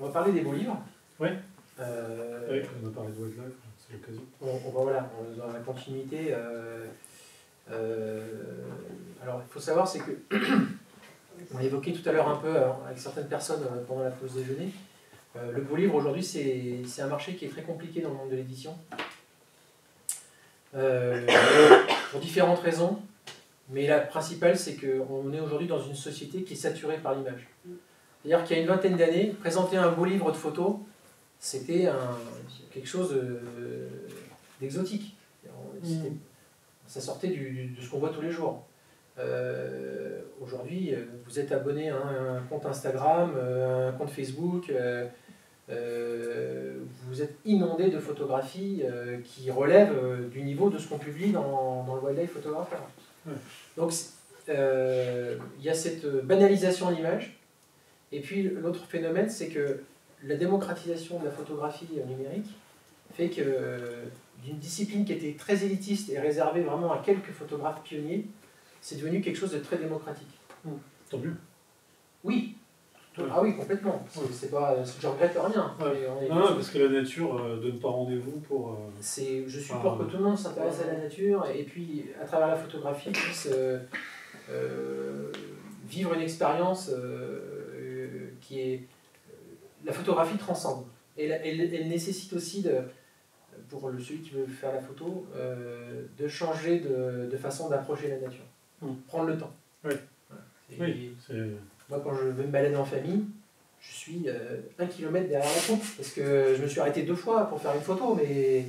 On va parler des beaux livres. Oui. Oui. On va parler de Wildlife, c'est l'occasion. On va dans la continuité. Alors, il faut savoir, c'est que on évoquait tout à l'heure un peu avec certaines personnes pendant la pause déjeuner. Le beau livre aujourd'hui, c'est un marché qui est très compliqué dans le monde de l'édition. Pour différentes raisons, mais la principale, c'est qu'on est aujourd'hui dans une société qui est saturée par l'image. C'est-à-dire qu'il y a une vingtaine d'années, présenter un beau livre de photos, c'était quelque chose d'exotique. Ça sortait de ce qu'on voit tous les jours. Aujourd'hui, vous êtes abonné à un compte Instagram, un compte Facebook, vous êtes inondé de photographies qui relèvent du niveau de ce qu'on publie dans le wildlife photographe. Ouais. Donc, il y a cette banalisation de l'image. Et puis, l'autre phénomène, c'est que la démocratisation de la photographie numérique fait que d'une discipline qui était très élitiste et réservée vraiment à quelques photographes pionniers, c'est devenu quelque chose de très démocratique. Tant mieux. Oui. Ah oui, complètement. C'est pas, je regrette rien. Ouais. Parce que la nature donne pas rendez-vous pour... je suis pour que tout le monde s'intéresse à la nature et puis, à travers la photographie, puisse vivre une expérience qui est... La photographie transcende. Et elle nécessite aussi, pour celui qui veut faire la photo, de changer de façon d'approcher la nature. Prendre le temps. Oui. Voilà. Moi, quand je vais me balader en famille, je suis 1 kilomètre derrière la pompe, parce que je me suis arrêté 2 fois pour faire une photo, mais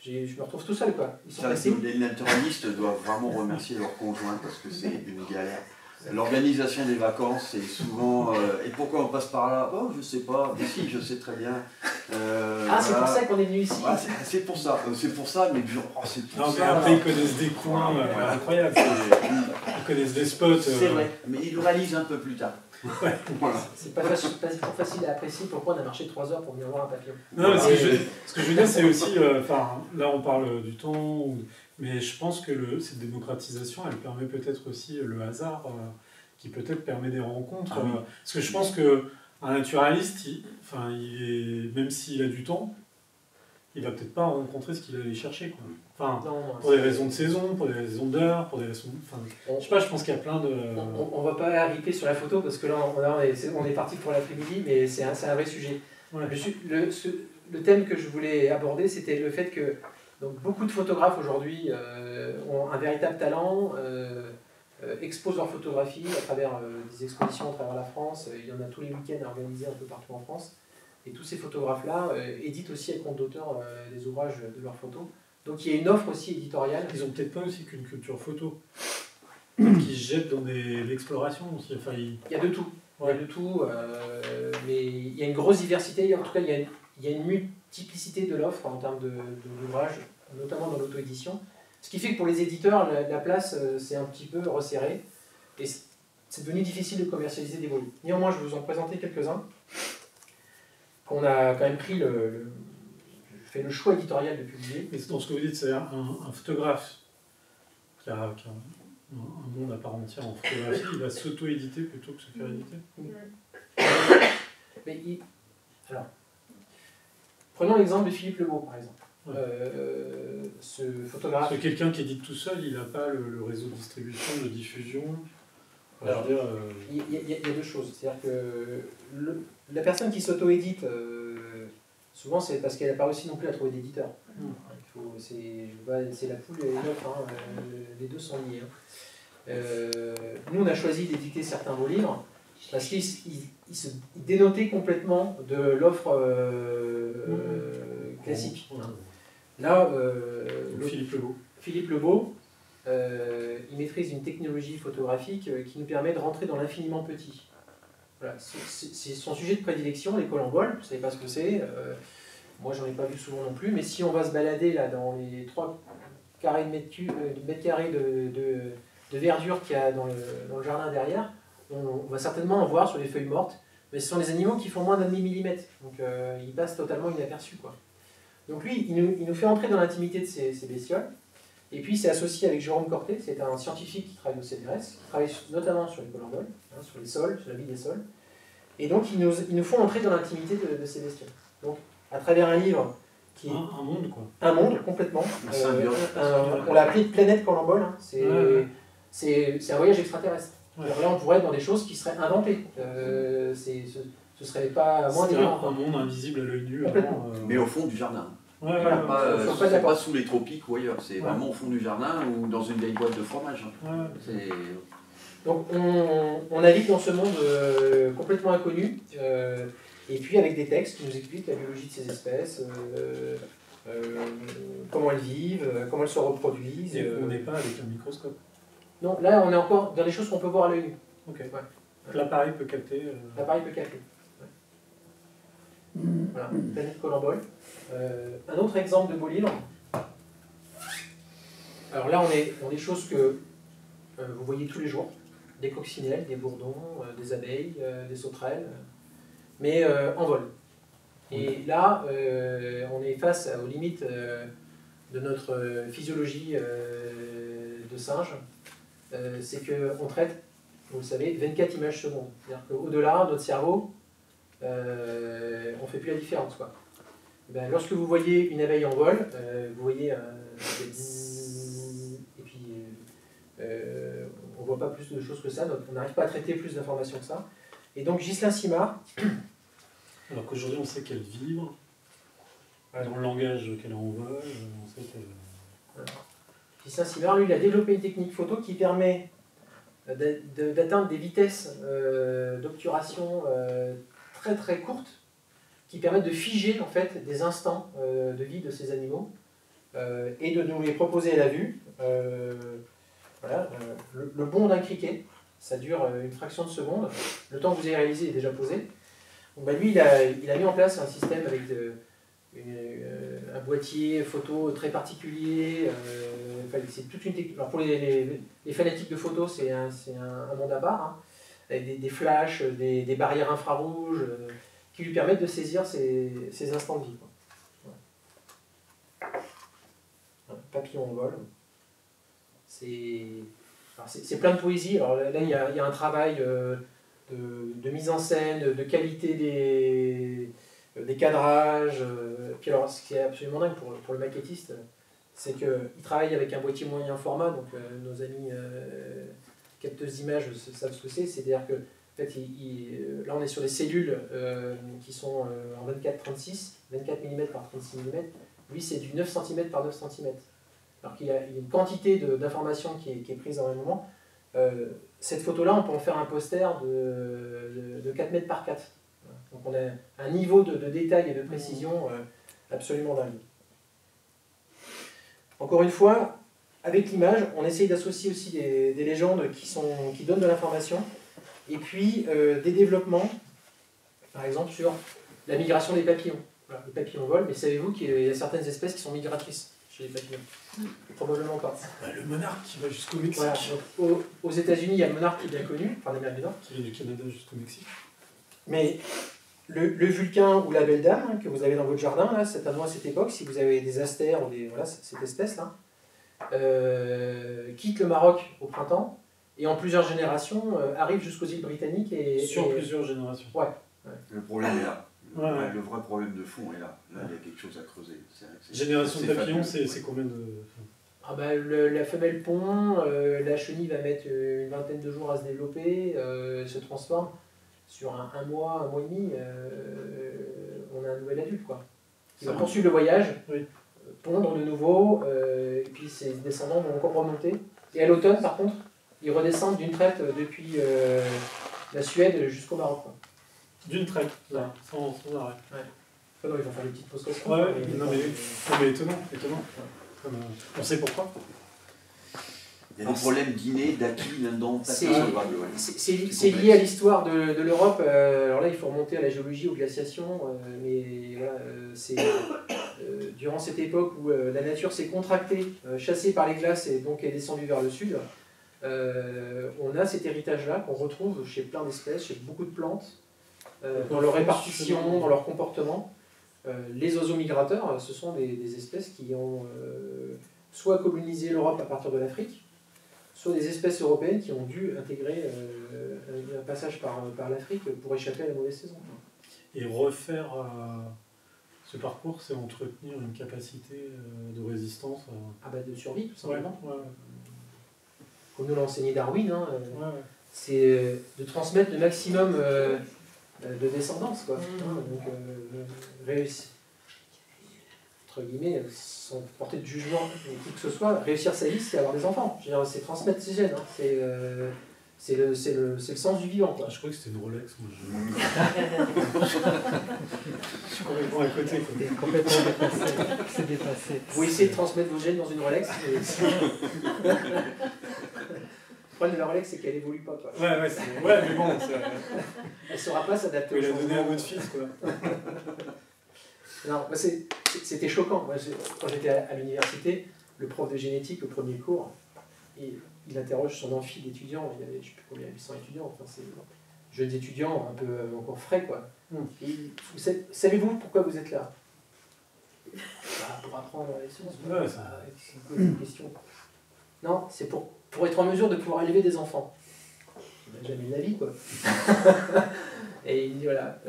je me retrouve tout seul, quoi. Les naturalistes doivent vraiment remercier leur conjoint, parce que c'est une galère. L'organisation des vacances, c'est souvent... et pourquoi on passe par là? Oh, je sais pas. Mais si, je sais très bien. C'est pour ça qu'on est venu ici. Ah, c'est pour ça. C'est pour ça, mais genre... Oh, c'est pour non, ça. Mais après, ils connaissent des coins incroyables. Ils connaissent des spots. C'est vrai. Mais ils le réalisent un peu plus tard. Ouais. Voilà. C'est pas facile à apprécier. Pourquoi on a marché 3 heures pour venir voir un papillon? Non, voilà. Ce que je veux dire, c'est aussi... là, on parle du temps... Mais je pense que cette démocratisation, elle permet peut-être aussi le hasard, qui peut-être permet des rencontres. Ah oui. Parce que je pense qu'un naturaliste, même s'il a du temps, il va peut-être pas rencontrer ce qu'il allait chercher. Quoi. Pour des raisons de saison, pour des raisons d'heure, pour des raisons... je sais pas, je pense qu'il y a plein de... On va pas arriver sur la photo, parce que là, on est parti pour l'après-midi, mais c'est un vrai sujet. Ouais. Le thème que je voulais aborder, c'était le fait que... Donc beaucoup de photographes aujourd'hui ont un véritable talent, exposent leurs photographies à travers des expositions à travers la France. Il y en a tous les week-ends organisés un peu partout en France. Et tous ces photographes-là éditent aussi à compte d'auteur des ouvrages de leurs photos. Donc il y a une offre aussi éditoriale. Ils n'ont peut-être pas aussi qu'une culture photo, qui se jettent dans l'exploration aussi. Enfin, il y a de tout. Ouais. Il y a de tout, mais il y a une grosse diversité. En tout cas, il y a une multiplicité de l'offre en termes d'ouvrages, notamment dans l'auto-édition. Ce qui fait que pour les éditeurs, la place s'est un petit peu resserrée et c'est devenu difficile de commercialiser des volumes. Néanmoins, je vais vous en présenter quelques-uns qu'on a quand même pris le choix éditorial de publier. Mais dans ce que vous dites, c'est un photographe qui a un monde à part entière en photographie, il va s'auto-éditer plutôt que se faire éditer. Alors... Prenons l'exemple de Philippe Legault, par exemple. Ouais. Ce photographe... Quelqu'un qui édite tout seul, il n'a pas le réseau de distribution, de diffusion. Alors, il y a deux choses. C'est-à-dire que la personne qui s'auto-édite, souvent c'est parce qu'elle n'a pas réussi non plus à trouver d'éditeur. C'est la poule et l'œuf, les deux sont liés. Nous, on a choisi d'éditer certains beaux livres, parce qu'ils se dénotaient complètement de l'offre classique. Là, Philippe Legault, il maîtrise une technologie photographique qui nous permet de rentrer dans l'infiniment petit. Voilà. C'est son sujet de prédilection, les collemboles, vous ne savez pas ce que c'est, moi j'en ai pas vu souvent non plus, mais si on va se balader là, dans les 3 carrés de mètres carrés de verdure qu'il y a dans le jardin derrière, on va certainement en voir sur les feuilles mortes, mais ce sont des animaux qui font moins d'un demi-millimètre, donc ils passent totalement inaperçus, quoi. Donc lui, il nous fait entrer dans l'intimité de ces bestioles, et puis c'est associé avec Jérôme Corté, c'est un scientifique qui travaille au CNRS, qui travaille notamment sur les collemboles, sur les sols, sur la vie des sols, Et donc, ils nous font entrer dans l'intimité de ces bestiaux. Donc, à travers un livre qui est... Un monde, quoi. Un monde, complètement. On l'a appelé Planète Collembole. Hein. C'est un voyage extraterrestre. Ouais. Alors là, on pourrait être dans des choses qui seraient inventées. Ce serait pas moins délirant. Un monde invisible à l'œil nu. Complètement. Avant, mais au fond du jardin. Ouais, voilà. C'est pas sous les tropiques ou ailleurs. C'est vraiment au fond du jardin ou dans une vieille boîte de fromage. Hein. Ouais. Donc on navigue dans ce monde complètement inconnu, et puis avec des textes qui nous expliquent la biologie de ces espèces, comment elles vivent, comment elles se reproduisent. Et on n'est pas avec un microscope. Non, là on est encore dans les choses qu'on peut voir à l'œil nu. Okay. Ouais. L'appareil peut capter. L'appareil peut capter. Ouais. Voilà, Planète Collembole. Un autre exemple de beau livre. Alors là on est dans des choses que vous voyez tous les jours. Des coccinelles, des bourdons, des abeilles, des sauterelles, mais en vol. Et là, on est face aux limites de notre physiologie de singe. C'est qu'on traite, vous le savez, 24 images secondes. C'est-à-dire qu'au-delà, notre cerveau, on ne fait plus la différence. Quoi. Ben, lorsque vous voyez une abeille en vol, vous voyez des zzzz, et puis... on ne voit pas plus de choses que ça, donc on n'arrive pas à traiter plus d'informations que ça. Et donc Ghislain Simard... Alors qu'aujourd'hui on sait qu'elle vibre, dans le langage qu'elle envole, on sait qu'elle... Ghislain Simard, lui, il a développé une technique photo qui permet d'atteindre des vitesses d'obturation très très courtes, qui permettent de figer en fait des instants de vie de ces animaux, et de nous les proposer à la vue. Voilà, le bond d'un criquet, ça dure une fraction de seconde, le temps que vous avez réalisé est déjà posé. Donc, bah, lui, il a mis en place un système avec un boîtier photo très particulier. C'est toute une technique. Alors, pour les fanatiques de photo, c'est un monde à part, hein, avec des flashs, des barrières infrarouges, qui lui permettent de saisir ces instants de vie. Quoi. Voilà. Papillon en vol. C'est plein de poésie. Alors là, il y a un travail de mise en scène, de qualité des cadrages. Puis alors, ce qui est absolument dingue pour le maquettiste, c'est qu'il travaille avec un boîtier moyen format. Donc nos amis capteurs d'images savent ce que c'est. C'est-à-dire que en fait, là, on est sur des cellules qui sont en 24-36, 24 mm par 36 mm. Lui, c'est du 9 cm par 9 cm. Alors qu'il y a une quantité d'informations qui est prise en un moment. Cette photo-là, on peut en faire un poster de 4 mètres par 4. Donc on a un niveau de détail et de précision absolument dingue. Encore une fois, avec l'image, on essaye d'associer aussi des légendes qui donnent de l'information, et puis des développements, par exemple sur la migration des papillons. Alors, les papillons volent, mais savez-vous qu'il y a certaines espèces qui sont migratrices ? Les papillons. Probablement pas. Le monarque qui va jusqu'au Mexique. Voilà, donc aux États-Unis, il y a le monarque qui est bien connu, enfin l'Amérique du Nord. Qui vient du Canada jusqu'au Mexique. Mais le vulcain ou la belle dame hein, que vous avez dans votre jardin, là, c'est à cette époque, si vous avez des astères ou voilà, cette espèce-là, quitte le Maroc au printemps et en plusieurs générations arrive jusqu'aux îles britanniques. Sur plusieurs générations. Ouais, ouais. Le problème est là. Ouais, ouais. Le vrai problème de fond est là. Là, il y a quelque chose à creuser. Génération de papillons, c'est combien de... Ah bah, la femelle pond, la chenille va mettre une vingtaine de jours à se développer, elle se transforme. Sur un mois et demi, on a un nouvel adulte. Quoi. Il va poursuivre le voyage, oui. Pondre de nouveau, et puis ses descendants vont encore remonter. Et à l'automne, par contre, ils redescendent d'une traite depuis la Suède jusqu'au Maroc. Quoi. D'une traite, là, sans arrêt. Ouais. Enfin, non, ils vont faire des petites pauses comme ça. Ouais, mais étonnant, étonnant. Ouais. On sait pourquoi. Il y a des problèmes d'inné, d'acquis, là-dedans. C'est lié à l'histoire de l'Europe. Alors là, il faut remonter à la géologie, aux glaciations. Mais voilà, c'est durant cette époque où la nature s'est contractée, chassée par les glaces et donc est descendue vers le sud, on a cet héritage-là qu'on retrouve chez plein d'espèces, chez beaucoup de plantes. Dans leur répartition, dans leur comportement. Les oiseaux migrateurs, ce sont des espèces qui ont soit colonisé l'Europe à partir de l'Afrique, soit des espèces européennes qui ont dû intégrer un passage par l'Afrique pour échapper à la mauvaise saison. Et refaire ce parcours, c'est entretenir une capacité de résistance de survie, tout simplement. Ouais, ouais. Comme nous l'a enseigné Darwin, hein, ouais, ouais. C'est de transmettre le maximum de descendance, quoi. Mmh. Hein, donc, réussir, entre guillemets, sans porter de jugement, qui que ce soit, réussir sa vie, c'est avoir des enfants. C'est transmettre ses gènes, hein, c'est... C'est le sens du vivant, quoi. Je crois que c'était une Rolex, moi. Je suis complètement à côté. C'est dépassé. Vous essayez de transmettre vos gènes dans une Rolex. Le problème de la Rolex, c'est qu'elle évolue pas, quoi. Ouais, ouais, mais bon. Elle saura pas s'adapter. Il a donné à votre fils, quoi. Non, c'était choquant. Moi, quand j'étais à l'université, le prof de génétique, au premier cours, il interroge son amphi d'étudiants, il y avait, je ne sais plus combien, 800 étudiants, enfin c'est jeunes étudiants, un peu encore frais, quoi. Savez-vous pourquoi vous êtes là? Pour apprendre les sciences. Ouais, c'est une question. Non, c'est pour être en mesure de pouvoir élever des enfants. Il n'a jamais eu la vie, quoi. Et il dit, voilà,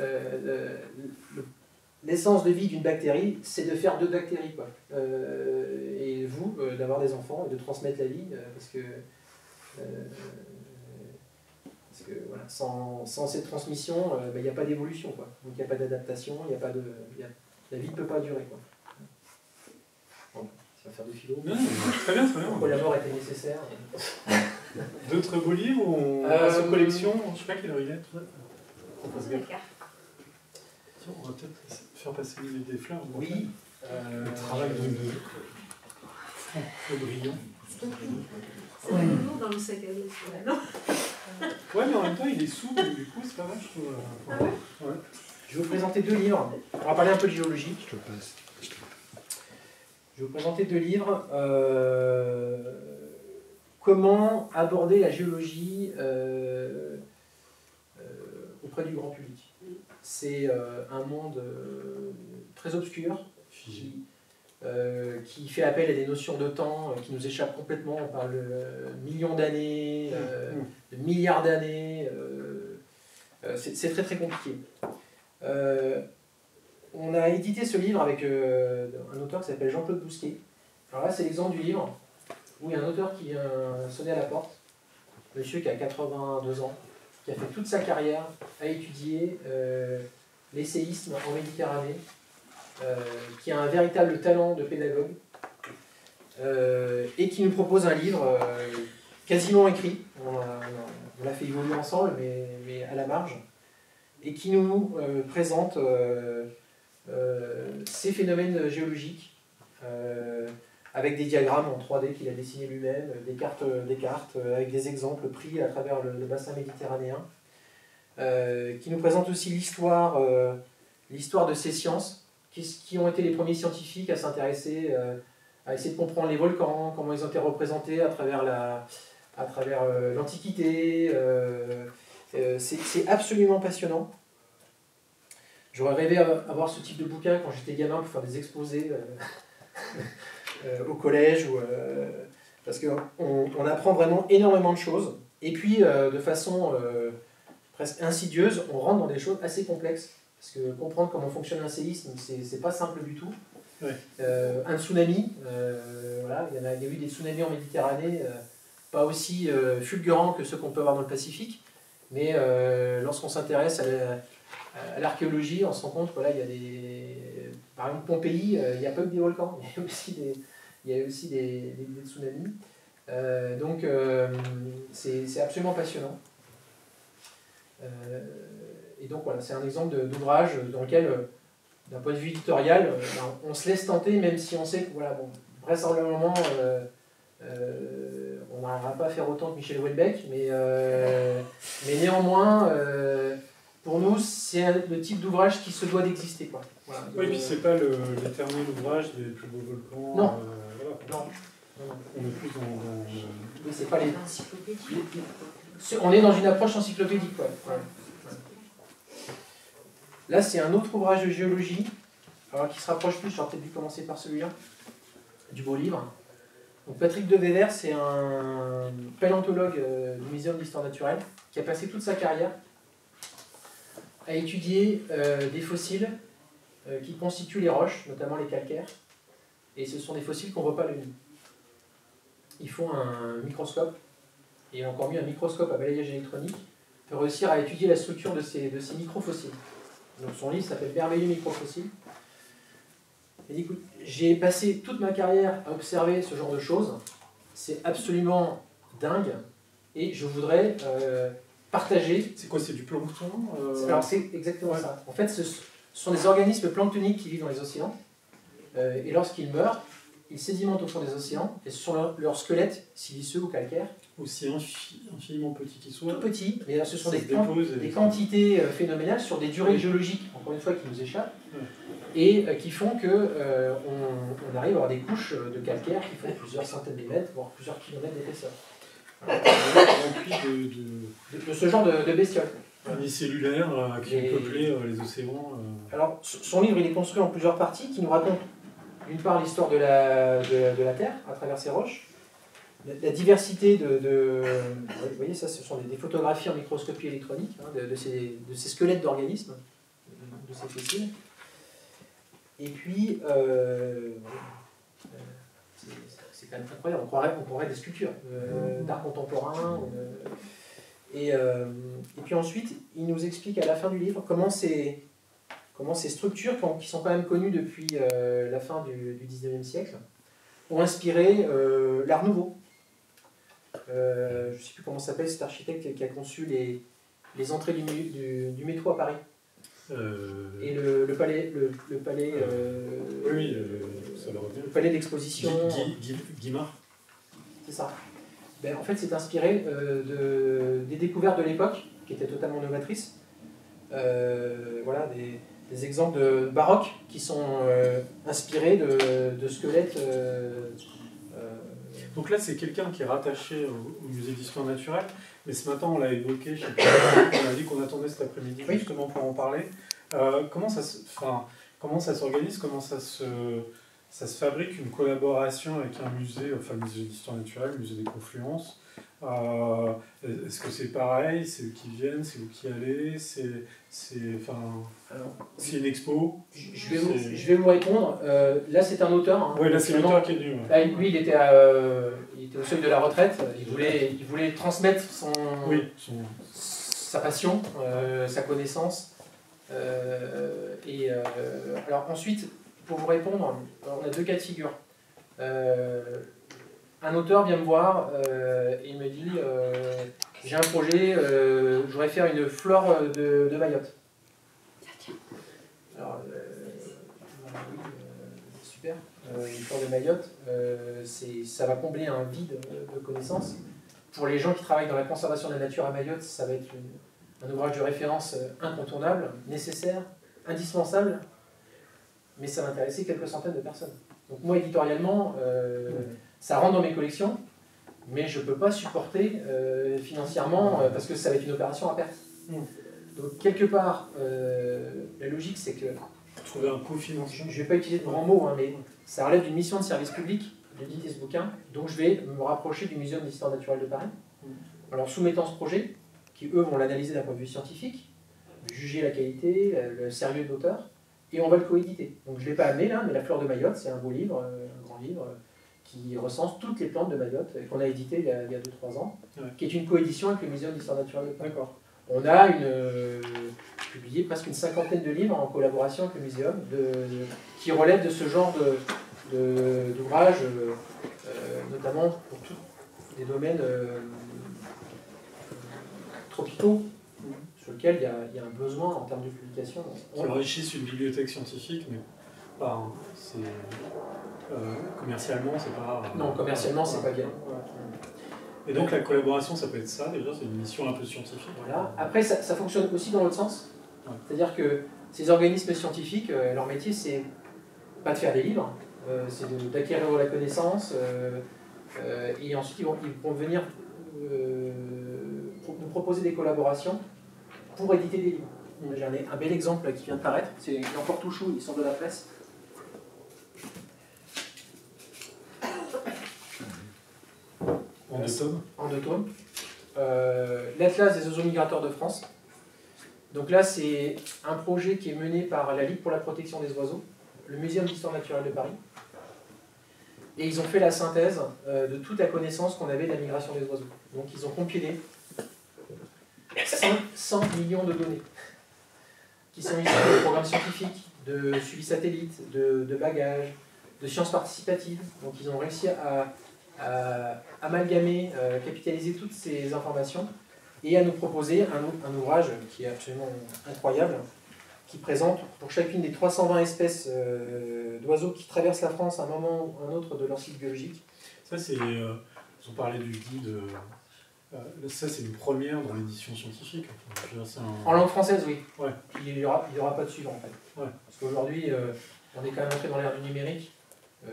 l'essence de vie d'une bactérie, c'est de faire 2 bactéries, quoi. Et vous, d'avoir des enfants et de transmettre la vie, parce que voilà, sans cette transmission, il n'y a pas d'évolution, quoi. Donc il n'y a pas d'adaptation, il n'y a pas de... la vie ne peut pas durer, quoi. Bon, ça va faire du philo. Non, très bien, très bien. Pourquoi la mort était nécessaire. D'autres beaux livres ou passe aux collections? Je ne sais pas quelle heure il est. On va peut-être faire passer l'île des fleurs. Oui. Le travail de Franck Le Driant. C'est un nouveau dans le sac à dos. Ouais, mais en même temps, il est souple, du coup, c'est pas mal, je trouve. Ah ouais. Ouais. Je vais vous présenter 2 livres. On va parler un peu de géologie. Je te le passe. Je vais vous présenter 2 livres. Comment aborder la géologie auprès du grand public. C'est un monde très obscur qui fait appel à des notions de temps qui nous échappent complètement. On parle de millions d'années, de milliards d'années. C'est très très compliqué. On a édité ce livre avec un auteur qui s'appelle Jean-Claude Bousquet. Alors là, c'est l'exemple du livre où il y a un auteur qui vient sonner à la porte, monsieur qui a 82 ans. Qui a fait toute sa carrière à étudier les séismes en Méditerranée, qui a un véritable talent de pédagogue, et qui nous propose un livre quasiment écrit, on l'a fait évoluer ensemble, mais à la marge, et qui nous présente ces phénomènes géologiques, avec des diagrammes en 3D qu'il a dessinés lui-même, des cartes avec des exemples pris à travers le bassin méditerranéen, qui nous présente aussi l'histoire de ces sciences, qui ont été les premiers scientifiques à s'intéresser, à essayer de comprendre les volcans, comment ils ont été représentés à travers l'Antiquité. C'est absolument passionnant. J'aurais rêvé d'avoir ce type de bouquin quand j'étais gamin pour faire des exposés. Au collège, parce qu'on apprend vraiment énormément de choses, et puis de façon presque insidieuse, on rentre dans des choses assez complexes, parce que comprendre comment fonctionne un séisme, c'est pas simple du tout. Ouais. Un tsunami, voilà, il y a eu des tsunamis en Méditerranée, pas aussi fulgurants que ceux qu'on peut avoir dans le Pacifique, mais lorsqu'on s'intéresse à l'archéologie, on se rend compte qu'il y a des... Par exemple, Pompéi, il n'y a pas que des volcans, il y a aussi des tsunamis. Donc, c'est absolument passionnant. Et donc, voilà, c'est un exemple d'ouvrage dans lequel, d'un point de vue éditorial, on se laisse tenter, même si on sait que, voilà, bon, vraisemblablement, on n'arrivera pas à faire autant que Michel Houellebecq, mais néanmoins, pour nous, c'est le type d'ouvrage qui se doit d'exister. Voilà, oui, et puis c'est pas l'éternel ouvrage des plus beaux volcans. Non. Voilà. Non. On est plus dans... Oui, c'est pas les... On est dans une approche encyclopédique, quoi. Ouais. Ouais. Là, c'est un autre ouvrage de géologie, alors qui se rapproche plus, j'aurais peut-être dû commencer par celui-là, du beau livre. Donc Patrick Deveder, c'est un paléontologue du Muséum de l'histoire naturelle qui a passé toute sa carrière à étudier des fossiles qui constituent les roches, notamment les calcaires. Et ce sont des fossiles qu'on ne voit pas la nuit. Il faut un microscope, et encore mieux un microscope à balayage électronique, pour réussir à étudier la structure de ces microfossiles. Donc son livre s'appelle Merveilleux microfossiles. J'ai passé toute ma carrière à observer ce genre de choses. C'est absolument dingue. Et je voudrais partager... C'est quoi, c'est du plancton Alors c'est exactement ça. En fait, ce sont des organismes planctoniques qui vivent dans les océans. Et lorsqu'ils meurent, ils sédimentent au fond des océans. Et ce sont leurs squelettes, siliceux ou calcaires. Aussi infiniment petits qu'ils soient. Tout petits. Mais ce sont des quantités phénoménales sur des durées géologiques, encore une fois, qui nous échappent. Ouais. Et qui font qu'on arrive à avoir des couches de calcaire qui font plusieurs centaines de mètres, voire plusieurs kilomètres d'épaisseur. De ce genre de bestioles. Unicellulaires qui ont peuplé les océans. Alors, son livre, il est construit en plusieurs parties qui nous racontent, d'une part, l'histoire de la Terre à travers ses roches, la diversité Vous voyez, ça, ce sont des photographies en microscopie électronique hein, de ces squelettes d'organismes, de ces fossiles. Et puis, c'est quand même incroyable, on croirait des sculptures d'art contemporain. Et puis ensuite, il nous explique à la fin du livre comment ces structures, qui sont quand même connues depuis la fin du 19e siècle, ont inspiré l'art nouveau. Je ne sais plus comment s'appelle cet architecte qui a conçu les entrées du métro à Paris. Et le palais d'exposition Guimard, c'est ça. Ben, en fait, c'est inspiré des découvertes de l'époque qui étaient totalement novatrices. Voilà, des exemples de baroques qui sont inspirés de squelettes. Donc là, c'est quelqu'un qui est rattaché au musée d'histoire naturelle, mais ce matin, on l'a évoqué, je sais pas, on a dit qu'on attendait cet après-midi justement pour en parler. Comment ça s'organise, comment ça se fabrique une collaboration avec un musée, enfin le musée d'histoire naturelle, le musée des Confluences? Est-ce que c'est pareil? C'est eux qui viennent? C'est vous qui allez? C'est une expo? Je vais vous répondre. Là, c'est un auteur. Hein, oui, là, c'est l'auteur qui est venu. Ouais. Lui, il était au seuil de la retraite. Il voulait transmettre sa passion, sa connaissance. Alors ensuite, pour vous répondre, on a deux cas de figure. Un auteur vient me voir et il me dit « J'ai un projet, je voudrais faire une flore de Mayotte. » Alors, super, une flore de Mayotte, ça va combler un vide de connaissances. Pour les gens qui travaillent dans la conservation de la nature à Mayotte, ça va être un ouvrage de référence incontournable, nécessaire, indispensable, mais ça va intéresser quelques centaines de personnes. Donc moi, éditorialement... Ça rentre dans mes collections, mais je ne peux pas supporter financièrement parce que ça va être une opération à perte. Donc, quelque part, la logique, c'est que... Trouver un cofinancement. Je ne vais pas utiliser de grands mots, hein, mais ça relève d'une mission de service public d'éditer ce bouquin. Donc, je vais me rapprocher du Muséum d'histoire naturelle de Paris, en leur soumettant ce projet, qui, eux, vont l'analyser d'un point de vue scientifique, juger la qualité, le sérieux de l'auteur, et on va le coéditer. Donc, je ne l'ai pas amené, là, mais La Flore de Mayotte, c'est un beau livre, un grand livre... qui recense toutes les plantes de Mayotte, qu'on a édité il y a 2-3 ans, qui est une coédition avec le Muséum d'histoire naturelle de Paris. On a publié presque une cinquantaine de livres en collaboration avec le Muséum, qui relèvent de ce genre d'ouvrages, notamment pour tous les domaines tropicaux, sur lesquels il y a un besoin en termes de publication. Qui enrichissent une bibliothèque scientifique, mais pas... commercialement, c'est pas... non, commercialement, c'est pas bien. Et donc, la collaboration, ça peut être ça, déjà, c'est une mission un peu scientifique. Voilà. Après, ça fonctionne aussi dans l'autre sens. Ouais. C'est-à-dire que ces organismes scientifiques, leur métier, c'est pas de faire des livres, c'est d'acquérir la connaissance, et ensuite, ils vont venir nous proposer des collaborations pour éditer des livres. J'ai un bel exemple là, qui vient de paraître, c'est encore tout chou, il sort de la presse. en automne. L'Atlas des oiseaux migrateurs de France. Donc là, c'est un projet qui est mené par la Ligue pour la protection des oiseaux, le Muséum de l'histoire naturelle de Paris. Et ils ont fait la synthèse de toute la connaissance qu'on avait de la migration des oiseaux. Donc ils ont compilé 100 millions de données qui sont issues de programmes scientifiques, de suivi satellite, de bagages, de sciences participatives. Donc ils ont réussi à amalgamer, capitaliser toutes ces informations et à nous proposer un ouvrage qui est absolument incroyable, qui présente pour chacune des 320 espèces d'oiseaux qui traversent la France à un moment ou un autre de leur cycle biologique. Ça, c'est... on parlait du guide... ça, c'est une première dans l'édition scientifique. Enfin, en langue française, oui. Ouais. Puis, il y aura pas de suivant, en fait. Ouais. Parce qu'aujourd'hui, on est quand même entré dans l'ère du numérique.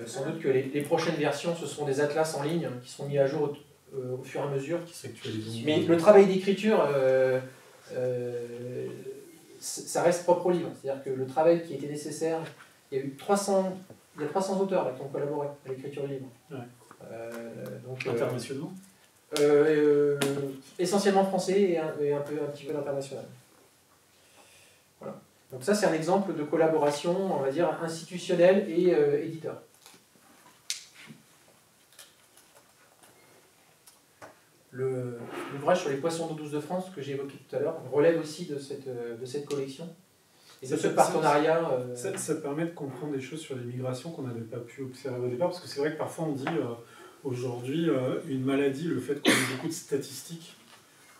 Sans doute que les prochaines versions, ce seront des atlas en ligne qui seront mis à jour au fur et à mesure. Mais le travail d'écriture, ça reste propre au livre. C'est-à-dire que le travail qui était nécessaire, il y a eu 300 auteurs là, qui ont collaboré à l'écriture du livre. Ouais. Donc, internationalement essentiellement français et un petit peu d'international. Voilà. Donc ça, c'est un exemple de collaboration, on va dire, institutionnelle et éditeur. L'ouvrage sur les poissons d'eau douce de France que j'ai évoqué tout à l'heure relève aussi de cette collection et de ce partenariat. Ça permet de comprendre des choses sur les migrations qu'on n'avait pas pu observer au départ, parce que c'est vrai que parfois on dit aujourd'hui une maladie, le fait qu'on ait beaucoup de statistiques,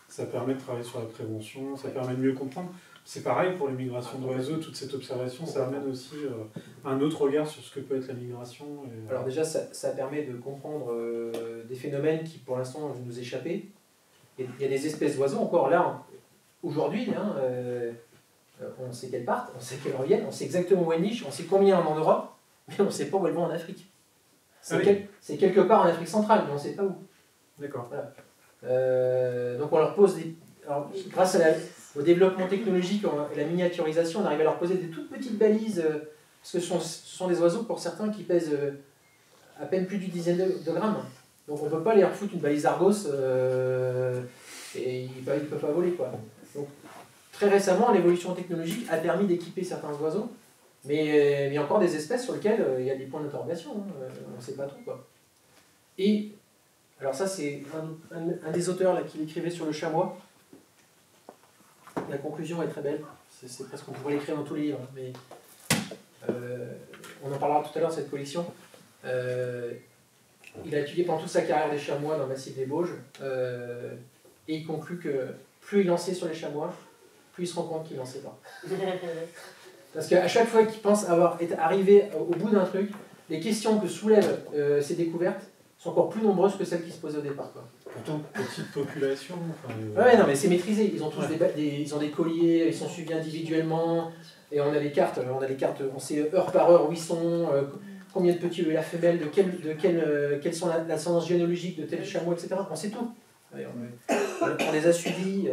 ça permet de travailler sur la prévention, ça permet de mieux comprendre. C'est pareil pour les migrations d'oiseaux, toute cette observation, ça amène aussi un autre regard sur ce que peut être la migration. Et... Alors déjà, ça permet de comprendre des phénomènes qui, pour l'instant, nous échappaient. Il y a des espèces d'oiseaux encore là, aujourd'hui, hein, on sait qu'elles partent, on sait qu'elles reviennent, on sait exactement où elles nichent, on sait combien en Europe, mais on ne sait pas où elles vont en Afrique. C'est quelque part en Afrique centrale, mais on ne sait pas où. D'accord. Voilà. Donc on leur pose des... Alors, grâce à au développement technologique et la miniaturisation, on arrive à leur poser des toutes petites balises, parce que ce sont des oiseaux, pour certains, qui pèsent à peine plus d'une dizaine de grammes. Donc on ne peut pas leur foutre une balise Argos, et ils ne peuvent pas voler, quoi. Donc, très récemment, l'évolution technologique a permis d'équiper certains oiseaux, mais il y a encore des espèces sur lesquelles il y a des points d'interrogation, hein, on ne sait pas trop, quoi. Et, alors ça, c'est un des auteurs là, qui l'écrivait sur le chamois. La conclusion est très belle, c'est presque qu'on pourrait l'écrire dans tous les livres, mais on en parlera tout à l'heure de cette collection. Il a étudié pendant toute sa carrière les chamois dans le massif des Vosges, et il conclut que plus il lançait sur les chamois, plus il se rend compte qu'il ne lançait pas. Parce qu'à chaque fois qu'il pense avoir été arrivé au bout d'un truc, les questions que soulèvent ces découvertes sont encore plus nombreuses que celles qui se posaient au départ, quoi. Pourtant, petite population... Enfin, ouais, non, mais c'est maîtrisé. Ils ont tous des colliers, ils sont suivis individuellement, et on a les cartes, on sait heure par heure où ils sont, combien de petits la femelle, quelles sont l'ascendance généalogique de tel chameau, etc. On sait tout. Ouais, on les a suivis.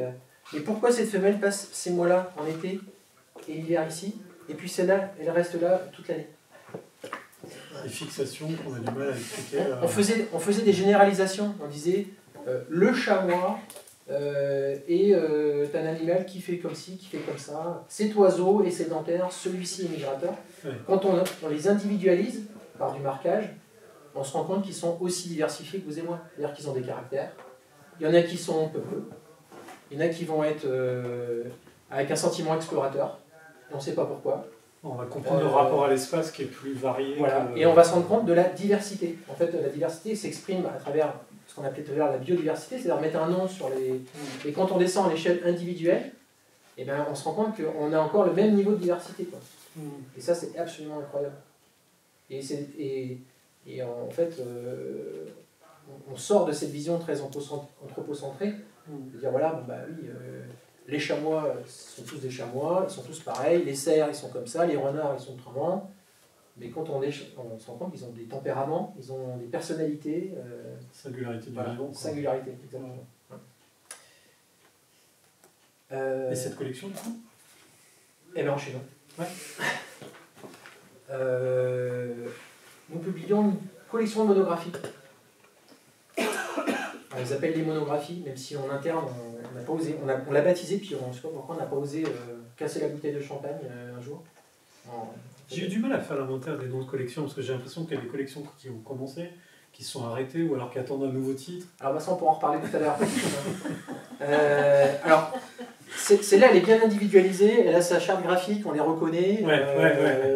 Mais pourquoi cette femelle passe ces mois-là en été et l'hiver ici, et puis celle-là, elle reste là toute l'année? Des fixations qu'on a du mal à expliquer. On faisait des généralisations. On disait le chamois est un animal qui fait comme ci, qui fait comme ça. Cet oiseau est sédentaire, celui-ci est migrateur. Ouais. Quand on les individualise par du marquage, on se rend compte qu'ils sont aussi diversifiés que vous et moi. C'est-à-dire qu'ils ont des caractères. Il y en a qui sont peupeux. Il y en a qui vont être avec un sentiment explorateur. Et on ne sait pas pourquoi. On va comprendre le rapport à l'espace qui est plus varié. Voilà. Et on va se rendre compte de la diversité. En fait, la diversité s'exprime à travers ce qu'on appelait tout à l'heure la biodiversité, c'est-à-dire mettre un nom sur les... Et quand on descend à l'échelle individuelle, eh ben, on se rend compte qu'on a encore le même niveau de diversité, quoi. Et ça, c'est absolument incroyable. Et en fait, on sort de cette vision très anthropocentrée, de dire, voilà, bon, bah oui... les chamois sont tous des chamois, ils sont tous pareils, les cerfs ils sont comme ça, les renards ils sont autrement, mais quand on se rend compte qu'ils ont des tempéraments, ils ont des personnalités. Singularité du vivant. Singularité, exactement. Ouais. Et cette collection du coup? Eh bien enchaînons. Ouais. Nous publions une collection monographique. on les appelle les monographies, même si en interne, on n'a pas osé, on l'a baptisé, puis on ne sait pas pourquoi on n'a pas osé casser la bouteille de champagne un jour. J'ai eu du mal à faire l'inventaire des noms de collections, parce que j'ai l'impression qu'il y a des collections qui ont commencé, qui se sont arrêtées, ou alors qui attendent un nouveau titre. Alors Vincent, on pourra en reparler tout à l'heure. Alors, celle-là, elle est bien individualisée, elle a sa charte graphique, on les reconnaît. Ouais,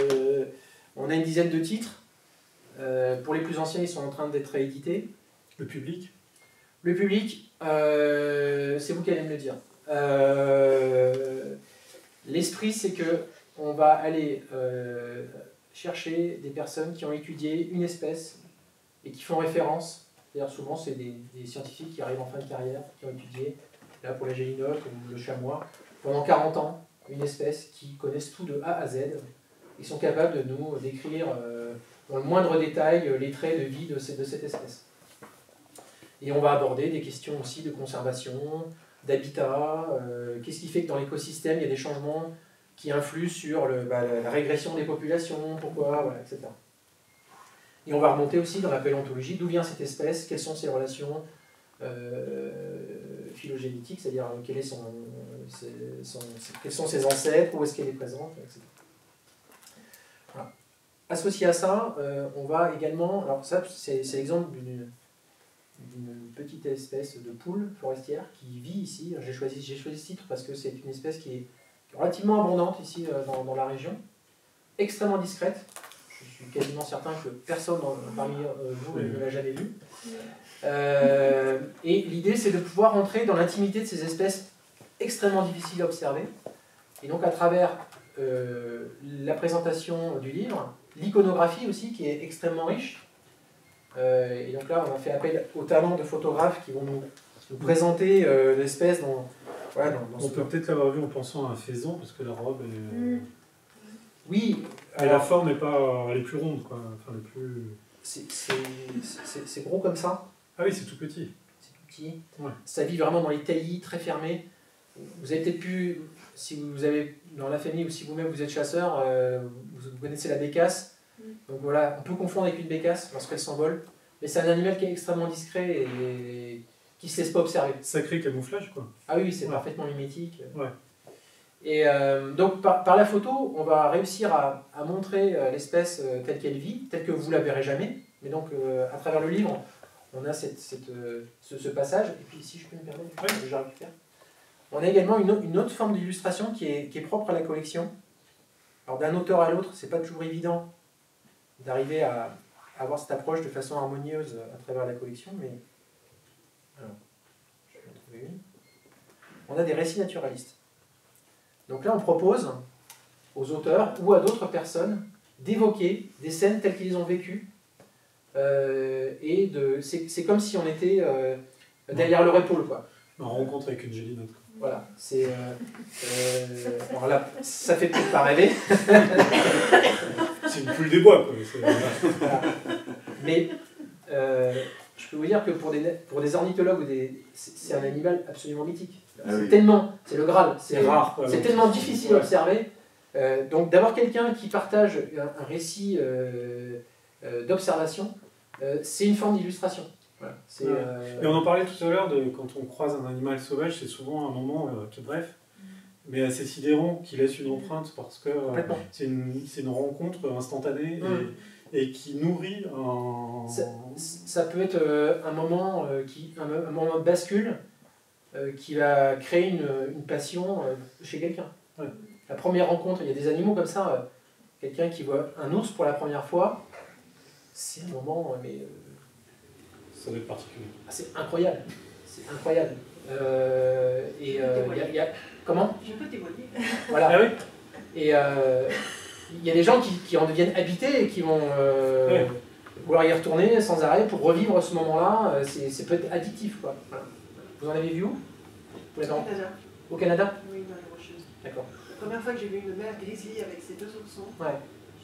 on a une dizaine de titres. Pour les plus anciens, ils sont en train d'être réédités. Le public? Le public, c'est vous qui allez me le dire. L'esprit, c'est que on va aller chercher des personnes qui ont étudié une espèce et qui font référence. D'ailleurs, souvent, c'est des scientifiques qui arrivent en fin de carrière, qui ont étudié, là pour la gélinotte ou le chamois, pendant 40 ans, une espèce qui connaissent tout de A à Z. Ils sont capables de nous décrire dans le moindre détail les traits de vie de cette espèce. Et on va aborder des questions aussi de conservation, d'habitat, qu'est-ce qui fait que dans l'écosystème, il y a des changements qui influent sur la régression des populations, pourquoi, voilà, etc. Et on va remonter aussi dans la paléontologie, d'où vient cette espèce, quelles sont ses relations phylogénétiques, c'est-à-dire quels sont ses ancêtres, où est-ce qu'elle est présente, etc. Voilà. Associé à ça, on va également... Alors ça, c'est l'exemple d'une petite espèce de poule forestière qui vit ici. J'ai choisi ce titre parce que c'est une espèce qui est relativement abondante ici dans la région, extrêmement discrète. Je suis quasiment certain que personne parmi vous ne l'a jamais vue. Et l'idée, c'est de pouvoir entrer dans l'intimité de ces espèces extrêmement difficiles à observer. Et donc, à travers la présentation du livre, l'iconographie aussi, qui est extrêmement riche. Et donc là, on a fait appel aux talents de photographes qui vont nous présenter l'espèce dans... Voilà, on peut peut-être l'avoir vu en pensant à un faisan, parce que la robe est... Oui. Alors, la forme n'est pas... Elle est plus ronde, quoi. Enfin, le plus... C'est gros comme ça. Ah oui, c'est tout petit. C'est tout petit. Ouais. Ça vit vraiment dans les taillis, très fermés. Vous avez peut-être pu... Si vous avez dans la famille, ou si vous-même vous êtes chasseur, vous connaissez la bécasse. Donc voilà, on peut confondre avec une bécasse lorsqu'elle s'envole, mais c'est un animal qui est extrêmement discret et qui ne se laisse pas observer. Sacré camouflage, quoi. Ah oui, c'est parfaitement mimétique. Ouais. Et donc par la photo, on va réussir à montrer l'espèce telle qu'elle vit, telle que vous la verrez jamais. Mais donc à travers le livre, on a ce passage. Et puis si je peux me permettre, je récupère. On a également une autre forme d'illustration qui est propre à la collection. Alors d'un auteur à l'autre, c'est pas toujours évident d'arriver à avoir cette approche de façon harmonieuse à travers la collection, mais alors, je vais en trouver une. On a des récits naturalistes. Donc là, on propose aux auteurs ou à d'autres personnes d'évoquer des scènes telles qu'ils les ont vécues, c'est comme si on était derrière leur épaule, quoi. En rencontre avec une jolie note. Voilà, c'est... alors là, ça fait peut-être pas rêver. C'est une poule des bois, quoi. Voilà. Mais je peux vous dire que pour des ornithologues, c'est un animal absolument mythique. C'est tellement... C'est le Graal. C'est rare. C'est tellement difficile à observer. Donc d'avoir quelqu'un qui partage un récit d'observation, c'est une forme d'illustration. Voilà. Et on en parlait tout à l'heure, quand on croise un animal sauvage, c'est souvent un moment tout bref, mais assez sidérant, qui laisse une empreinte, parce que c'est une rencontre instantanée et qui nourrit un... Ça peut être un moment de bascule qui va créer une passion chez quelqu'un. Ouais. La première rencontre, il y a des animaux comme ça, quelqu'un qui voit un ours pour la première fois, c'est un moment... Ça doit être particulier. Ah, c'est incroyable. C'est incroyable. Comment ? Je peux témoigner. Voilà. Ah oui. Et il y a des gens qui en deviennent habités et qui vont vouloir y retourner sans arrêt pour revivre ce moment-là. C'est peut-être addictif, quoi. Voilà. Vous en avez vu où ? Au Canada. Au Canada ? Oui, dans les Rocheuses. D'accord. La première fois que j'ai vu une mère grizzly avec ses deux oursons. Ouais.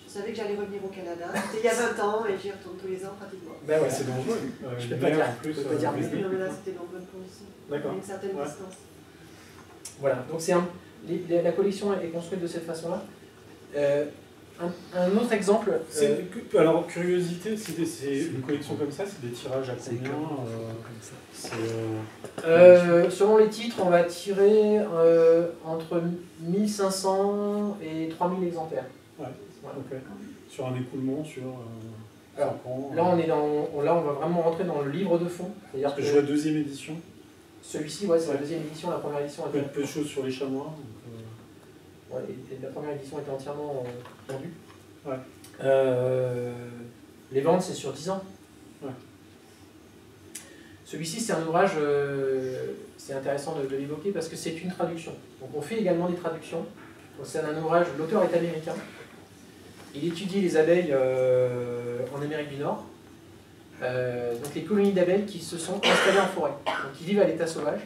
Je savais que j'allais revenir au Canada, c'était il y a 20 ans et j'y retourne tous les ans pratiquement. Ben ouais, c'est dangereux. Je peux pas dire plus. Je peux dire plus. Non, mais là c'était dans le bon point aussi. D'accord. Une certaine distance. Voilà, donc la collection est construite de cette façon-là. Un autre exemple... Alors, curiosité, c'est une collection comme ça, c'est des tirages à combien selon les titres, on va tirer entre 1500 et 3000 exemplaires. Ouais, voilà. Okay. Sur un écoulement, sur... Alors, là, on va vraiment rentrer dans le livre de fond. Parce que je vois deuxième édition. Celui-ci, ouais, c'est la deuxième édition, la première édition... Il y a peu de choses sur les chats noirs. Ouais, et la première édition était entièrement vendue. Ouais. Les ventes, c'est sur 10 ans. Ouais. Celui-ci, c'est un ouvrage, c'est intéressant de l'évoquer parce que c'est une traduction. Donc on fait également des traductions. C'est un ouvrage, l'auteur est américain. Il étudie les abeilles en Amérique du Nord. Donc les colonies d'abeilles qui se sont installées en forêt, donc qui vivent à l'état sauvage.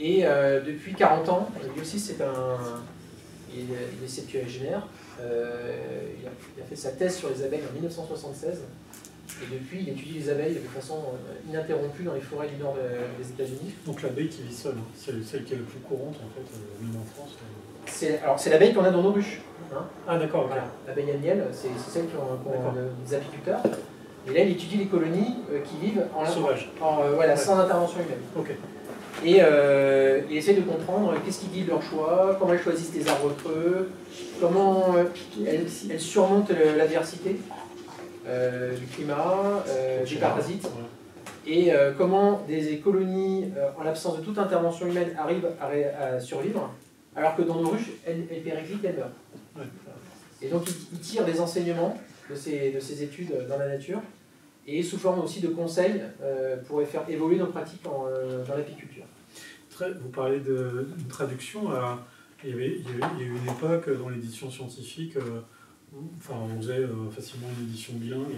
Et depuis 40 ans, lui aussi c'est un... Il est septuagénaire, il a fait sa thèse sur les abeilles en 1976, et depuis il étudie les abeilles de façon ininterrompue dans les forêts du nord des États-Unis. Donc l'abeille qui vit seule, c'est celle qui est la plus courante en fait, même en France. Alors c'est l'abeille qu'on a dans nos ruches. Hein. Ah d'accord. Voilà. L'abeille à miel, c'est celle qu'ont les apiculteurs. Et là il étudie les colonies qui vivent en sauvage. Voilà, ouais. Sans intervention humaine. Okay. Et il essaie de comprendre qu'est-ce qui guide leur choix, comment elles choisissent les arbres creux, comment elles surmontent l'adversité du climat, des parasites, et comment des colonies, en l'absence de toute intervention humaine, arrivent à survivre, alors que dans nos ruches, elles périclitent, elles meurent. Ouais. Et donc il tire des enseignements de ces études dans la nature, et sous forme aussi de conseils pour faire évoluer nos pratiques dans l'apiculture. Vous parlez d'une traduction. Il y a eu une époque dans l'édition scientifique, enfin, on faisait facilement une édition bilingue.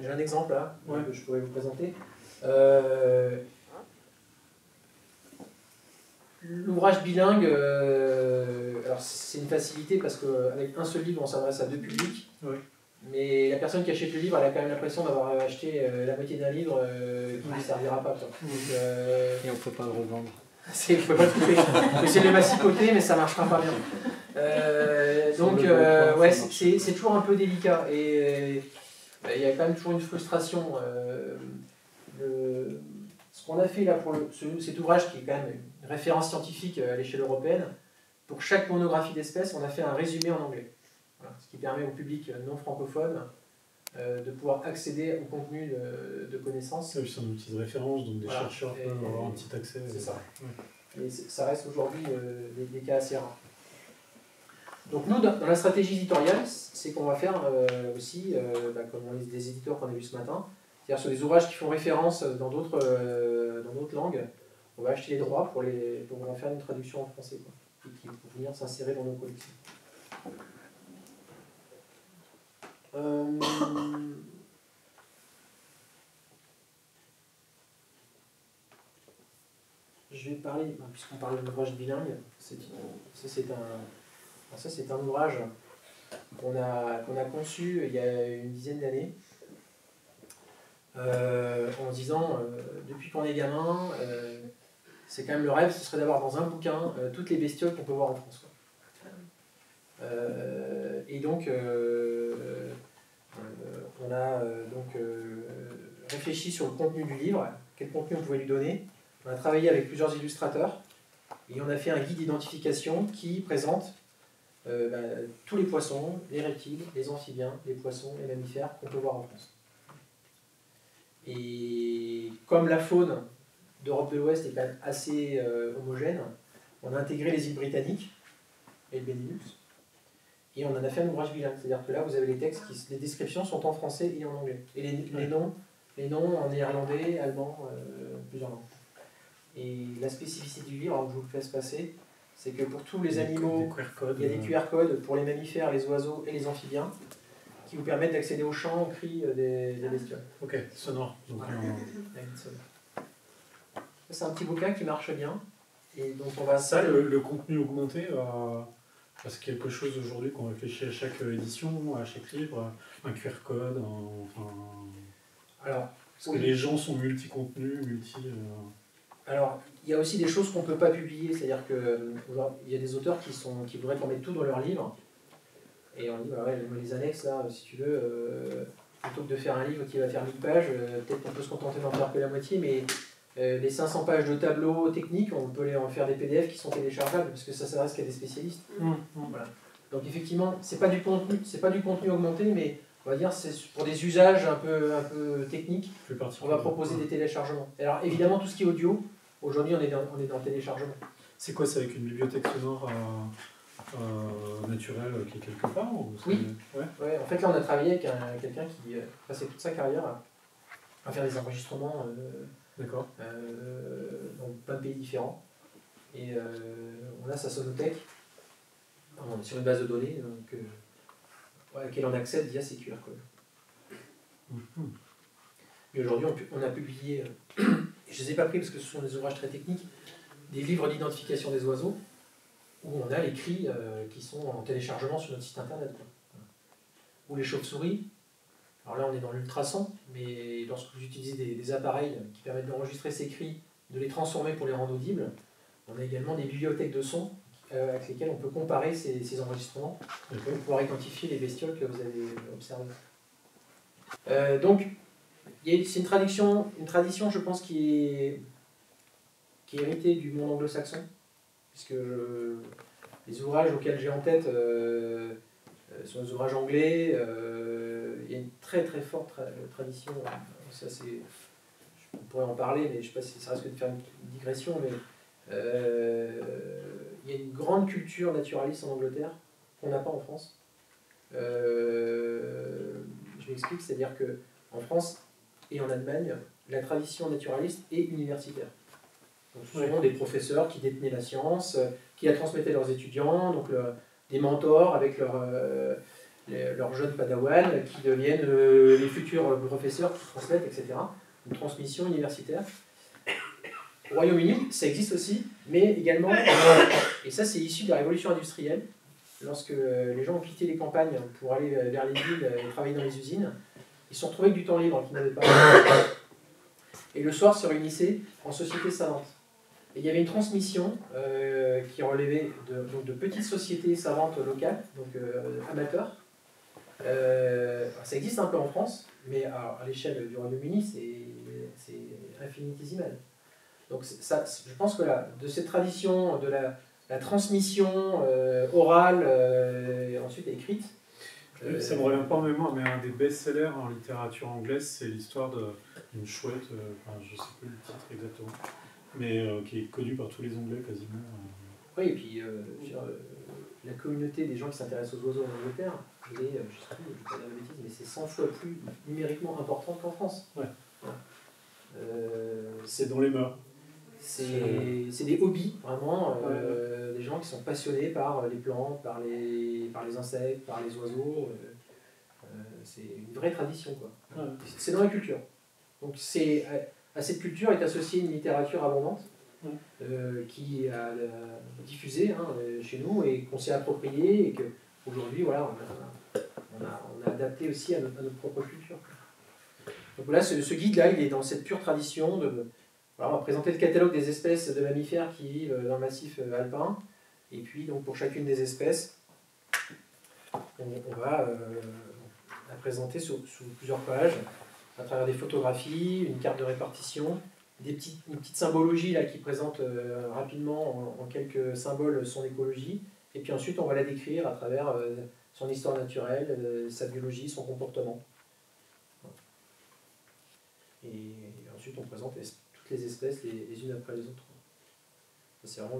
J'ai un exemple là, ouais, que je pourrais vous présenter. L'ouvrage bilingue, alors c'est une facilité parce qu'avec un seul livre, on s'adresse à deux publics. Oui. Mais la personne qui achète le livre, elle a quand même l'impression d'avoir acheté la moitié d'un livre qui ne lui servira pas. Donc, et on ne peut pas le revendre. On ne peut pas le couper. On peut essayer de le massicoter, mais ça ne marchera pas bien. Donc, ouais, c'est toujours un peu délicat. Et il y a quand même toujours une frustration. Ce qu'on a fait là pour cet ouvrage qui est quand même une référence scientifique à l'échelle européenne, pour chaque monographie d'espèce, on a fait un résumé en anglais. Voilà, ce qui permet au public non francophone de pouvoir accéder au contenu de connaissances. Oui, c'est une petite référence, donc des voilà, chercheurs peuvent avoir un petit accès. C'est ça. Ouais. Et ça reste aujourd'hui des cas assez rares. Donc nous, dans la stratégie éditoriale, c'est qu'on va faire aussi, comme on liste des éditeurs qu'on a vus ce matin, c'est-à-dire sur des ouvrages qui font référence dans d'autres langues, on va acheter les droits pour en faire une traduction en français, quoi, pour venir s'insérer dans nos collections. Je vais parler, puisqu'on parle d'un ouvrage bilingue, c'est un ouvrage qu'on a conçu il y a une dizaine d'années. En se disant, depuis qu'on est gamin, c'est quand même le rêve, ce serait d'avoir dans un bouquin toutes les bestioles qu'on peut voir en France. Quoi. Et donc, on a réfléchi sur le contenu du livre, quel contenu on pouvait lui donner. On a travaillé avec plusieurs illustrateurs et on a fait un guide d'identification qui présente tous les poissons, les reptiles, les amphibiens, les poissons, les mammifères qu'on peut voir en France. Et comme la faune d'Europe de l'Ouest est quand même assez homogène, on a intégré les îles britanniques et le Benelux, et on en a fait un ouvrage bilingue. C'est-à-dire que là, vous avez les textes, les descriptions sont en français et en anglais, et les noms en néerlandais, allemand, plusieurs langues. Et la spécificité du livre, alors que je vous le fasse passer, c'est que pour tous les animaux, il y a des QR codes pour les mammifères, les oiseaux et les amphibiens, qui vous permettent d'accéder aux chants, aux cris des bestioles. Ok, sonore. Donc, voilà. C'est un petit bouquin qui marche bien. Et donc on va... Ça, le contenu augmenté, c'est quelque chose aujourd'hui qu'on réfléchit à chaque édition, à chaque livre, un QR code, enfin... Alors, parce que les gens sont multi-contenus, multi... Alors, il y a aussi des choses qu'on ne peut pas publier, c'est-à-dire qu'il y a des auteurs qui voudraient qu'on mette tout dans leur livre, et on dit, bah ouais, les annexes, là, si tu veux, plutôt que de faire un livre qui va faire 1000 pages, peut-être qu'on peut se contenter d'en faire que la moitié, mais les 500 pages de tableaux techniques, on peut les en faire des PDF qui sont téléchargeables, parce que ça s'adresse qu'à des spécialistes. Voilà. Donc effectivement, c'est pas du contenu, augmenté, mais on va dire c'est pour des usages un peu techniques, on va proposer des téléchargements. Alors évidemment, tout ce qui est audio, aujourd'hui on est dans le téléchargement. C'est quoi, c'est avec une bibliothèque sonore naturelle qui est quelque part ou est... Oui, ouais, en fait là on a travaillé avec quelqu'un qui passait toute sa carrière à faire des enregistrements dans plein de pays différents. Et on a sa sonothèque. On est sur une base de données donc, à laquelle on accède via ces QR codes. Mais aujourd'hui, on a publié, je ne les ai pas pris parce que ce sont des ouvrages très techniques, des livres d'identification des oiseaux, où on a les cris qui sont en téléchargement sur notre site internet. Ou les chauves-souris. Alors là, on est dans l'ultrason, mais lorsque vous utilisez des appareils qui permettent d'enregistrer ces cris, de les transformer pour les rendre audibles, on a également des bibliothèques de sons avec lesquels on peut comparer ces enregistrements pour pouvoir identifier les bestioles que vous avez observées. Donc, c'est une tradition, je pense, qui est héritée du monde anglo-saxon, puisque les ouvrages auxquels j'ai en tête sont des ouvrages anglais. Il y a une très très forte tradition. Ça, c'est, on pourrait en parler, mais je ne sais pas si ça risque de faire une digression, mais... il y a une grande culture naturaliste en Angleterre qu'on n'a pas en France. Je m'explique, c'est-à-dire qu'en France et en Allemagne, la tradition naturaliste est universitaire. Donc, ce sont des professeurs qui détenaient la science, qui la transmettaient à leurs étudiants, donc des mentors avec leurs jeunes padawans qui deviennent les futurs professeurs qui transmettent, etc. Une transmission universitaire. Au Royaume-Uni, ça existe aussi, mais également, et ça c'est issu de la révolution industrielle, lorsque les gens ont quitté les campagnes pour aller vers les villes et travailler dans les usines, ils se sont retrouvés avec du temps libre qu'ils n'avaient pas. Et le soir se réunissaient en sociétés savantes. Et il y avait une transmission qui relevait de petites sociétés savantes locales, donc amateurs. Ça existe un peu en France, mais à l'échelle du Royaume-Uni, c'est infinitésimal. Donc ça, je pense que là, de cette tradition, de la transmission orale, ensuite écrite... ça me revient pas en mémoire, mais un des best-sellers en littérature anglaise, c'est l'histoire d'une chouette, je sais plus le titre exactement, mais qui est connue par tous les Anglais quasiment. Oui, et puis la communauté des gens qui s'intéressent aux oiseaux en Angleterre, elle est, je sais plus, je vais pas dire la bêtise, mais c'est 100 fois plus numériquement importante qu'en France. Ouais. Ouais. C'est dans les mœurs. C'est des hobbies, vraiment, des gens qui sont passionnés par les plantes, par les insectes, par les oiseaux. C'est une vraie tradition, quoi. Ouais. C'est dans la culture. Donc à cette culture est associée une littérature abondante, ouais, qui a diffusée chez nous et qu'on s'est appropriée et qu'aujourd'hui, voilà, on a adapté aussi à notre propre culture. Donc là, ce guide-là, il est dans cette pure tradition de... Alors, on va présenter le catalogue des espèces de mammifères qui vivent dans le massif alpin. Et puis, donc, pour chacune des espèces, on va la présenter sous plusieurs pages, à travers des photographies, une carte de répartition, une petite symbologie là, qui présente rapidement en quelques symboles son écologie. Et puis ensuite, on va la décrire à travers son histoire naturelle, sa biologie, son comportement. Et ensuite, on présente les espèces les unes après les autres. C'est vraiment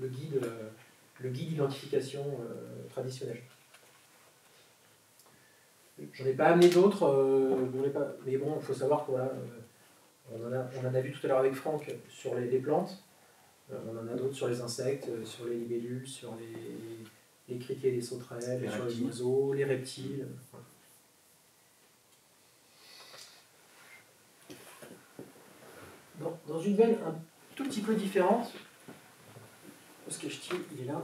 le guide d'identification traditionnel. J'en ai pas amené d'autres, mais bon, il faut savoir qu'on en a vu tout à l'heure avec Franck sur les plantes, on en a d'autres sur les insectes, sur les libellules, sur les criquets, les sauterelles, sur les oiseaux, les reptiles. Voilà. Dans une veine un tout petit peu différente, parce que je tire, il est là.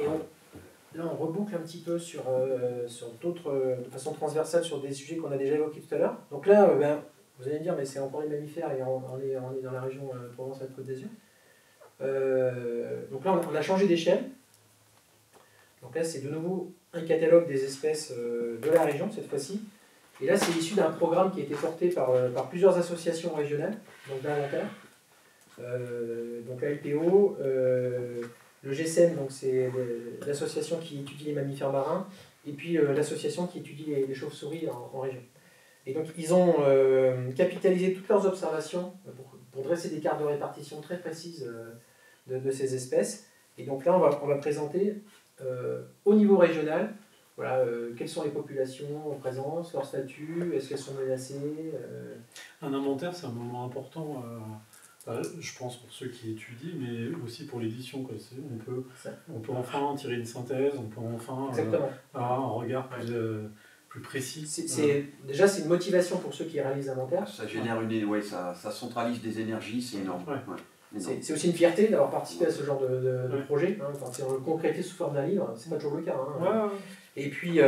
Et là on reboucle un petit peu sur, de façon transversale sur des sujets qu'on a déjà évoqués tout à l'heure. Donc là, vous allez me dire, mais c'est encore les mammifères et on est dans la région Provence-Alpes-Côte d'Azur. Donc là, on a changé d'échelle. Donc là, c'est de nouveau un catalogue des espèces de la région, cette fois-ci. Et là, c'est issu d'un programme qui a été porté par, plusieurs associations régionales, donc d'inventaire. Donc la LPO, le GSM, c'est l'association qui étudie les mammifères marins, et puis l'association qui étudie les, chauves-souris en, région. Et donc ils ont capitalisé toutes leurs observations pour, dresser des cartes de répartition très précises de ces espèces. Et donc là, on va présenter au niveau régional, voilà, quelles sont les populations en présence, leur statut, est-ce qu'elles sont menacées Un inventaire, c'est un moment important. Je pense pour ceux qui étudient, mais aussi pour l'édition. On peut enfin tirer une synthèse, on peut enfin avoir un regard plus, plus précis. Déjà, c'est une motivation pour ceux qui réalisent l'inventaire. Ça génère une, ça centralise des énergies, c'est énorme. Ouais. C'est aussi une fierté d'avoir participé à ce genre de projet. C'est concrété sous forme d'un livre, c'est pas toujours le cas. Et puis,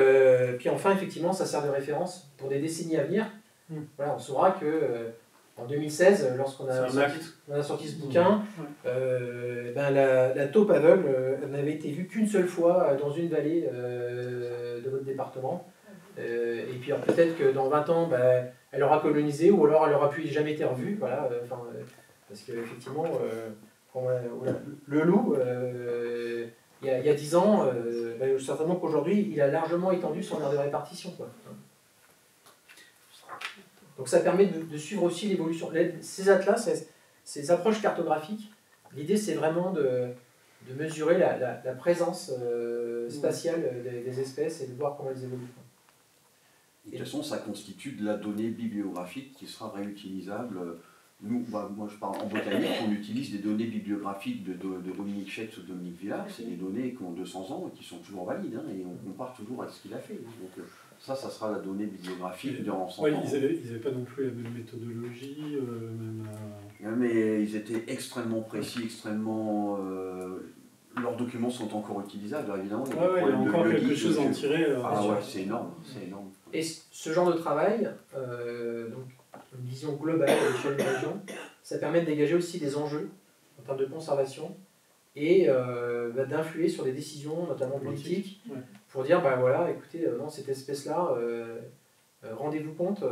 enfin, effectivement, ça sert de référence pour des décennies à venir. Voilà, on saura que... En 2016, lorsqu'on a sorti ce bouquin, la taupe aveugle n'avait été vue qu'une seule fois dans une vallée de notre département. Et puis peut-être que dans 20 ans, elle aura colonisé, ou alors elle aura plus jamais été revue. Voilà, parce qu'effectivement, le loup, il y a 10 ans, certainement qu'aujourd'hui, il a largement étendu son aire de répartition. Donc ça permet de suivre aussi l'évolution. Ces atlas, ces approches cartographiques, l'idée c'est vraiment de mesurer la présence spatiale des espèces et de voir comment elles évoluent. De toute façon, ça constitue de la donnée bibliographique qui sera réutilisable. Nous, moi je parle en botanique, on utilise des données bibliographiques de Dominique Schett ou de Dominique Villard. C'est des données qui ont 200 ans et qui sont toujours valides, et on compare toujours à ce qu'il a fait. Donc, ça sera la donnée bibliographique durant 100 ans. Ils n'avaient pas non plus la même méthodologie. Mais ils étaient extrêmement précis, extrêmement... leurs documents sont encore utilisables, évidemment. Il y a encore quelque chose à en tirer. C'est énorme, Et ce genre de travail, donc une vision globale à l'échelle des régions, ça permet de dégager aussi des enjeux en termes de conservation et d'influer sur des décisions, notamment politiques, pour dire, voilà, écoutez, non, cette espèce-là, rendez-vous compte,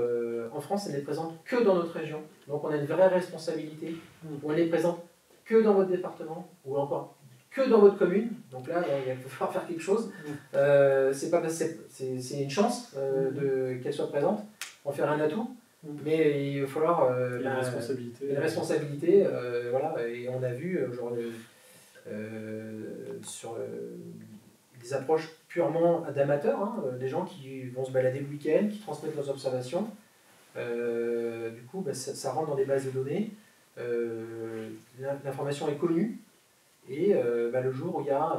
en France, elle n'est présente que dans notre région. Donc on a une vraie responsabilité, où elle n'est présente que dans votre département, ou encore que dans votre commune. Donc là, il va falloir faire quelque chose. C'est une chance qu'elle soit présente, en faire un atout, mais il va falloir... la responsabilité. La responsabilité, voilà, et on a vu, aujourd'hui, sur... des approches purement d'amateurs, des gens qui vont se balader le week-end, qui transmettent leurs observations. Du coup, ça rentre dans des bases de données. L'information est connue. Et le jour où il y a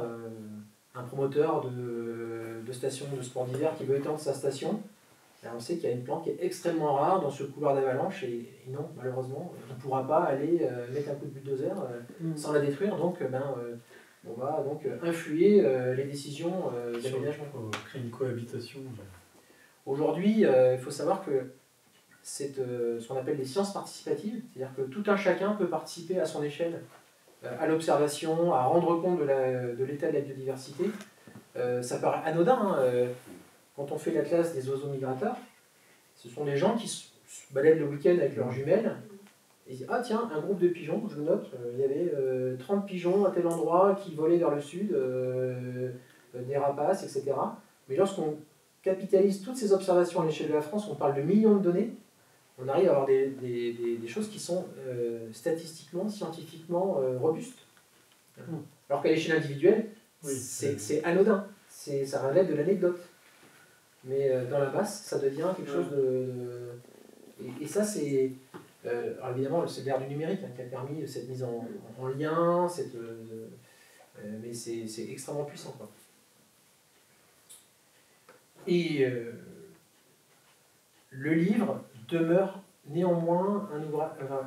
un promoteur de station de sport d'hiver qui veut étendre sa station, on sait qu'il y a une plante qui est extrêmement rare dans ce couloir d'avalanche. Et non, malheureusement, on ne pourra pas aller mettre un coup de bulldozer sans la détruire. Donc, on va donc influer les décisions d'aménagement. Créer une cohabitation. Aujourd'hui, il faut savoir que c'est ce qu'on appelle les sciences participatives, c'est-à-dire que tout un chacun peut participer à son échelle à l'observation, à rendre compte de l'état de la biodiversité. Ça paraît anodin. Quand on fait l'atlas des oiseaux migrateurs, ce sont les gens qui se baladent le week-end avec leurs jumelles. Et ah tiens, un groupe de pigeons, je le note, il y avait 30 pigeons à tel endroit qui volaient vers le sud, des rapaces, etc. Mais lorsqu'on capitalise toutes ces observations à l'échelle de la France, on parle de millions de données, on arrive à avoir des choses qui sont statistiquement, scientifiquement robustes. Alors qu'à l'échelle individuelle, c'est anodin, ça relève de l'anecdote. Mais dans la masse, ça devient quelque chose de... Et ça, c'est... alors évidemment, c'est l'ère du numérique qui a permis cette mise en lien, mais c'est extrêmement puissant. Et le livre demeure néanmoins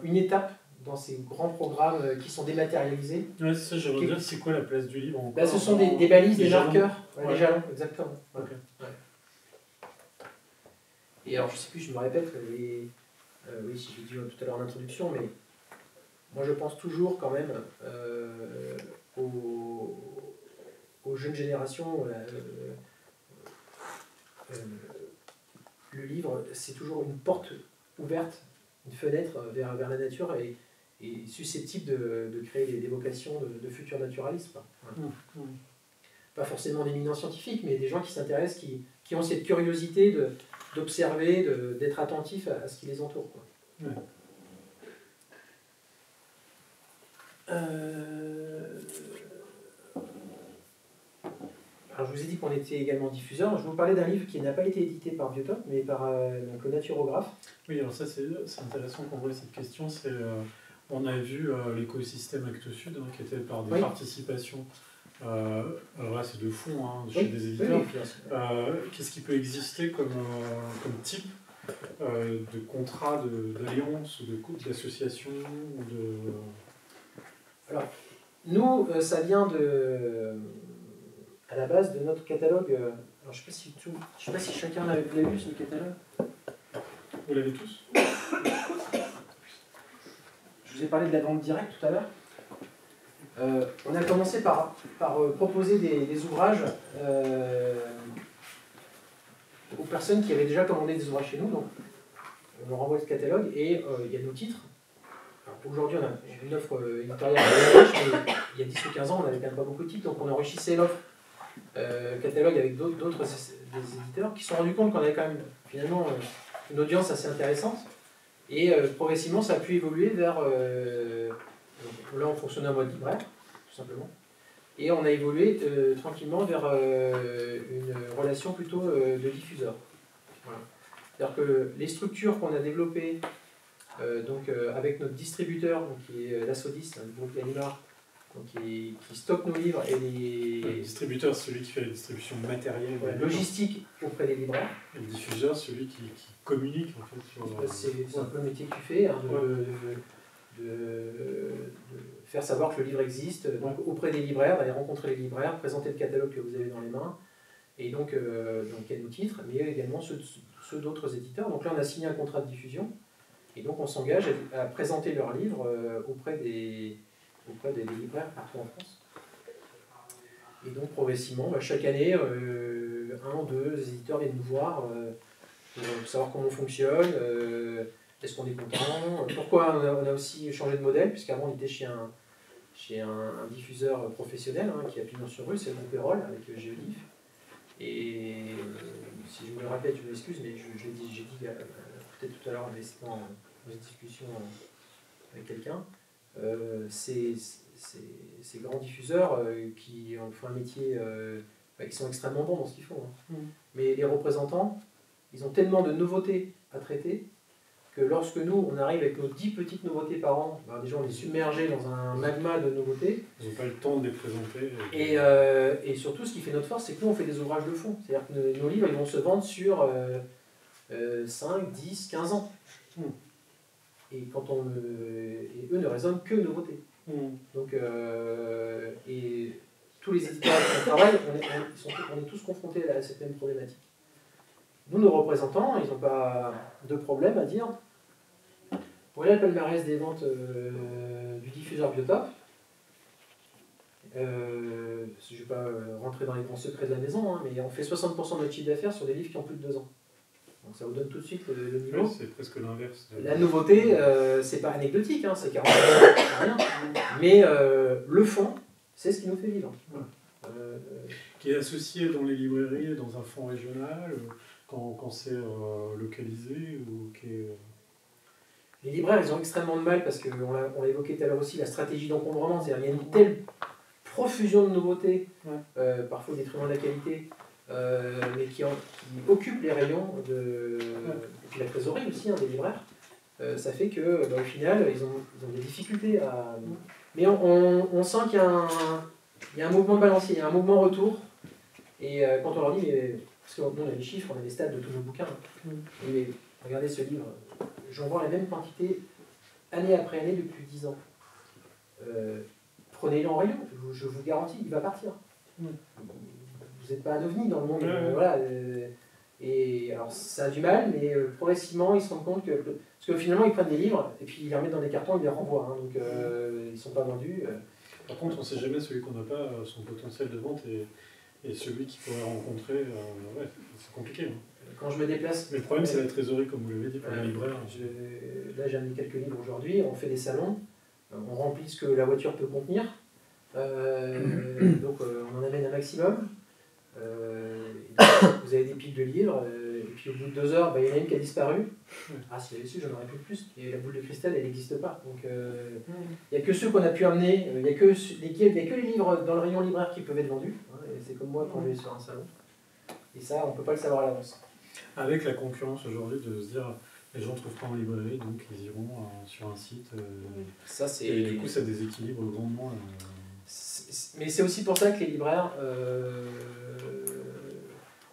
une étape dans ces grands programmes qui sont dématérialisés. Ouais, c'est ça, j'aimerais dire, c'est quoi la place du livre? Bah, ce sont des balises, des marqueurs, ouais, ouais. Des jalons, exactement. Okay. Ouais. Et alors, je ne sais plus, je me répète, les... oui, si je l'ai dit tout à l'heure en introduction, mais moi je pense toujours quand même aux jeunes générations. Le livre, c'est toujours une porte ouverte, une fenêtre vers la nature et susceptible de créer des vocations de futurs naturalistes. Voilà. Mmh. Pas forcément d'éminents scientifiques, mais des gens qui s'intéressent, qui ont cette curiosité d'observer, d'être attentifs à ce qui les entoure. Quoi. Ouais. Alors, je vous ai dit qu'on était également diffuseur. Je vous parlais d'un livre qui n'a pas été édité par Biotope, mais par le naturographe. Oui, alors ça, c'est intéressant qu'on voit cette question. On a vu l'écosystème Acte Sud, hein, qui était par des oui. participations. Alors là, c'est de fond, hein, chez oui. des éditeurs. Oui, qu'est-ce qui peut exister comme type de contrat d'alliance ou de couple, d'association ou de... Alors, nous, ça vient de... à la base de notre catalogue, alors je ne sais pas si chacun l'a vu ce catalogue. Vous l'avez tous? Je vous ai parlé de la vente directe tout à l'heure. On a commencé par proposer des ouvrages aux personnes qui avaient déjà commandé des ouvrages chez nous, donc on leur envoie ce catalogue et il y a nos titres. Aujourd'hui, on a une offre éditoriale, mais il y a 10 ou 15 ans, on n'avait quand même pas beaucoup de titres, donc on enrichissait l'offre. Catalogue avec d'autres des éditeurs qui se sont rendus compte qu'on avait quand même finalement une audience assez intéressante et progressivement ça a pu évoluer vers là on fonctionnait en mode libraire tout simplement et on a évolué tranquillement vers une relation plutôt de diffuseur, voilà. C'est-à-dire que les structures qu'on a développées avec notre distributeur donc, qui est l'Asodis, le groupe Canimar, donc qui stocke nos livres et les... Le distributeur, celui qui fait la distribution matérielle. Ouais, logistique auprès des libraires. Et le diffuseur, celui qui communique en fait sur... C'est un peu le métier que tu fais, hein, de faire savoir que le livre existe, donc auprès des libraires, d'aller rencontrer les libraires, présenter le catalogue que vous avez dans les mains, et donc il y a nos titres, mais également ceux d'autres éditeurs. Donc là on a signé un contrat de diffusion, et donc on s'engage à présenter leurs livres auprès des libraires partout en France. Et donc progressivement, chaque année, un ou deux éditeurs viennent nous voir pour savoir comment on fonctionne, est-ce qu'on est content, pourquoi on a aussi changé de modèle, puisqu'avant on était chez un diffuseur professionnel hein, qui a pignon sur rue, c'est le groupe Pérol avec Géolif. Et si je me le rappelle, je m'excuse, mais j'ai dit peut-être tout à l'heure dans une discussion avec quelqu'un. Ces grands diffuseurs qui font un métier, qui sont extrêmement bons dans ce qu'ils font. Hein. Mmh. Mais les représentants, ils ont tellement de nouveautés à traiter que lorsque nous, on arrive avec nos 10 petites nouveautés par an, ben déjà on est submergé dans un magma de nouveautés. Ils n'ont pas le temps de les présenter. Et surtout, ce qui fait notre force, c'est que nous, on fait des ouvrages de fond. C'est-à-dire que nos livres, ils vont se vendre sur 5, 10, 15 ans. Mmh. Et eux ne raisonnent que nouveautés. Mmh. Donc, et tous les éditeurs qui travaillent, on est tous confrontés à cette même problématique. Nous, nos représentants, ils n'ont pas de problème à dire. Voilà le palmarès des ventes du diffuseur Biotope. Je ne vais pas rentrer dans les grands secrets de la maison, hein, mais on fait 60% de notre chiffre d'affaires sur des livres qui ont plus de 2 ans. Donc ça vous donne tout de suite le niveau. Oui, c'est presque l'inverse. La nouveauté, c'est pas anecdotique, hein, c'est 40 c'est rien. Mais le fond, c'est ce qui nous fait vivre. Voilà. Qui est associé dans les librairies, dans un fonds régional, quand c'est localisé ou qui est... Les libraires, ils ont extrêmement de mal parce qu'on l'a évoqué tout à l'heure aussi, la stratégie d'encombrement. C'est-à-dire qu'il y a une telle profusion de nouveautés, ouais. Parfois au détriment de la qualité. Mais qui occupe les rayons et puis la trésorerie aussi hein, des libraires, ça fait que bah, au final ils ont des difficultés à... Mais on sent qu'il y a un mouvement balancier, il y a un mouvement retour et quand on leur dit mais... parce que nous on a des chiffres, on a des stats de tous nos bouquins hein. Regardez ce livre, j'en vois la même quantité année après année depuis 10 ans. Prenez-le en rayon, je vous garantis, il va partir. Vous n'êtes pas un ovni dans le monde. Voilà, et alors ça a du mal, mais progressivement ils se rendent compte que. Parce que finalement ils prennent des livres et puis ils les remettent dans des cartons et ils les renvoient. Hein, donc ils ne sont pas vendus. Par contre, on ne sait jamais celui qu'on n'a pas, son potentiel de vente et celui qu'il pourrait rencontrer. Ouais, c'est compliqué. Hein. Quand je me déplace. Mais le problème, c'est la trésorerie, comme vous l'avez dit, pour les libraires. Là, j'ai amené quelques livres aujourd'hui, on fait des salons, on remplit ce que la voiture peut contenir. Donc, on en amène un maximum. Vous avez des piles de livres, et puis au bout de 2 heures, il y en a une qui a disparu. Ah, si j'avais su, j'en aurais plus Et la boule de cristal, elle n'existe pas. Donc, il n'y a que ceux qu'on a pu amener, il n'y a que les livres dans le rayon libraire qui peuvent être vendus. C'est comme moi quand je vais sur un salon. Et ça, on ne peut pas le savoir à l'avance. Avec la concurrence aujourd'hui de se dire les gens ne trouvent pas en librairie, donc ils iront sur un site. Ça, et du coup, ça déséquilibre grandement. Mais c'est aussi pour ça que les libraires.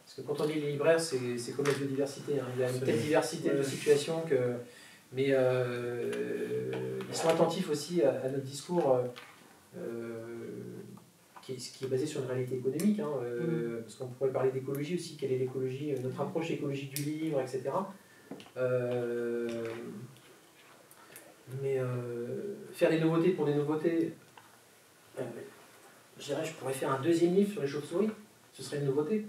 Parce que quand on dit les libraires, c'est comme la biodiversité. Hein. Il y a une telle diversité de situations que. Mais ils sont attentifs aussi à notre discours. Qui est basé sur une réalité économique, hein, parce qu'on pourrait parler d'écologie aussi, quelle est l'écologie, notre approche écologique du livre, etc. Mais faire des nouveautés pour des nouveautés, je dirais, je pourrais faire un deuxième livre sur les chauves-souris, ce serait une nouveauté.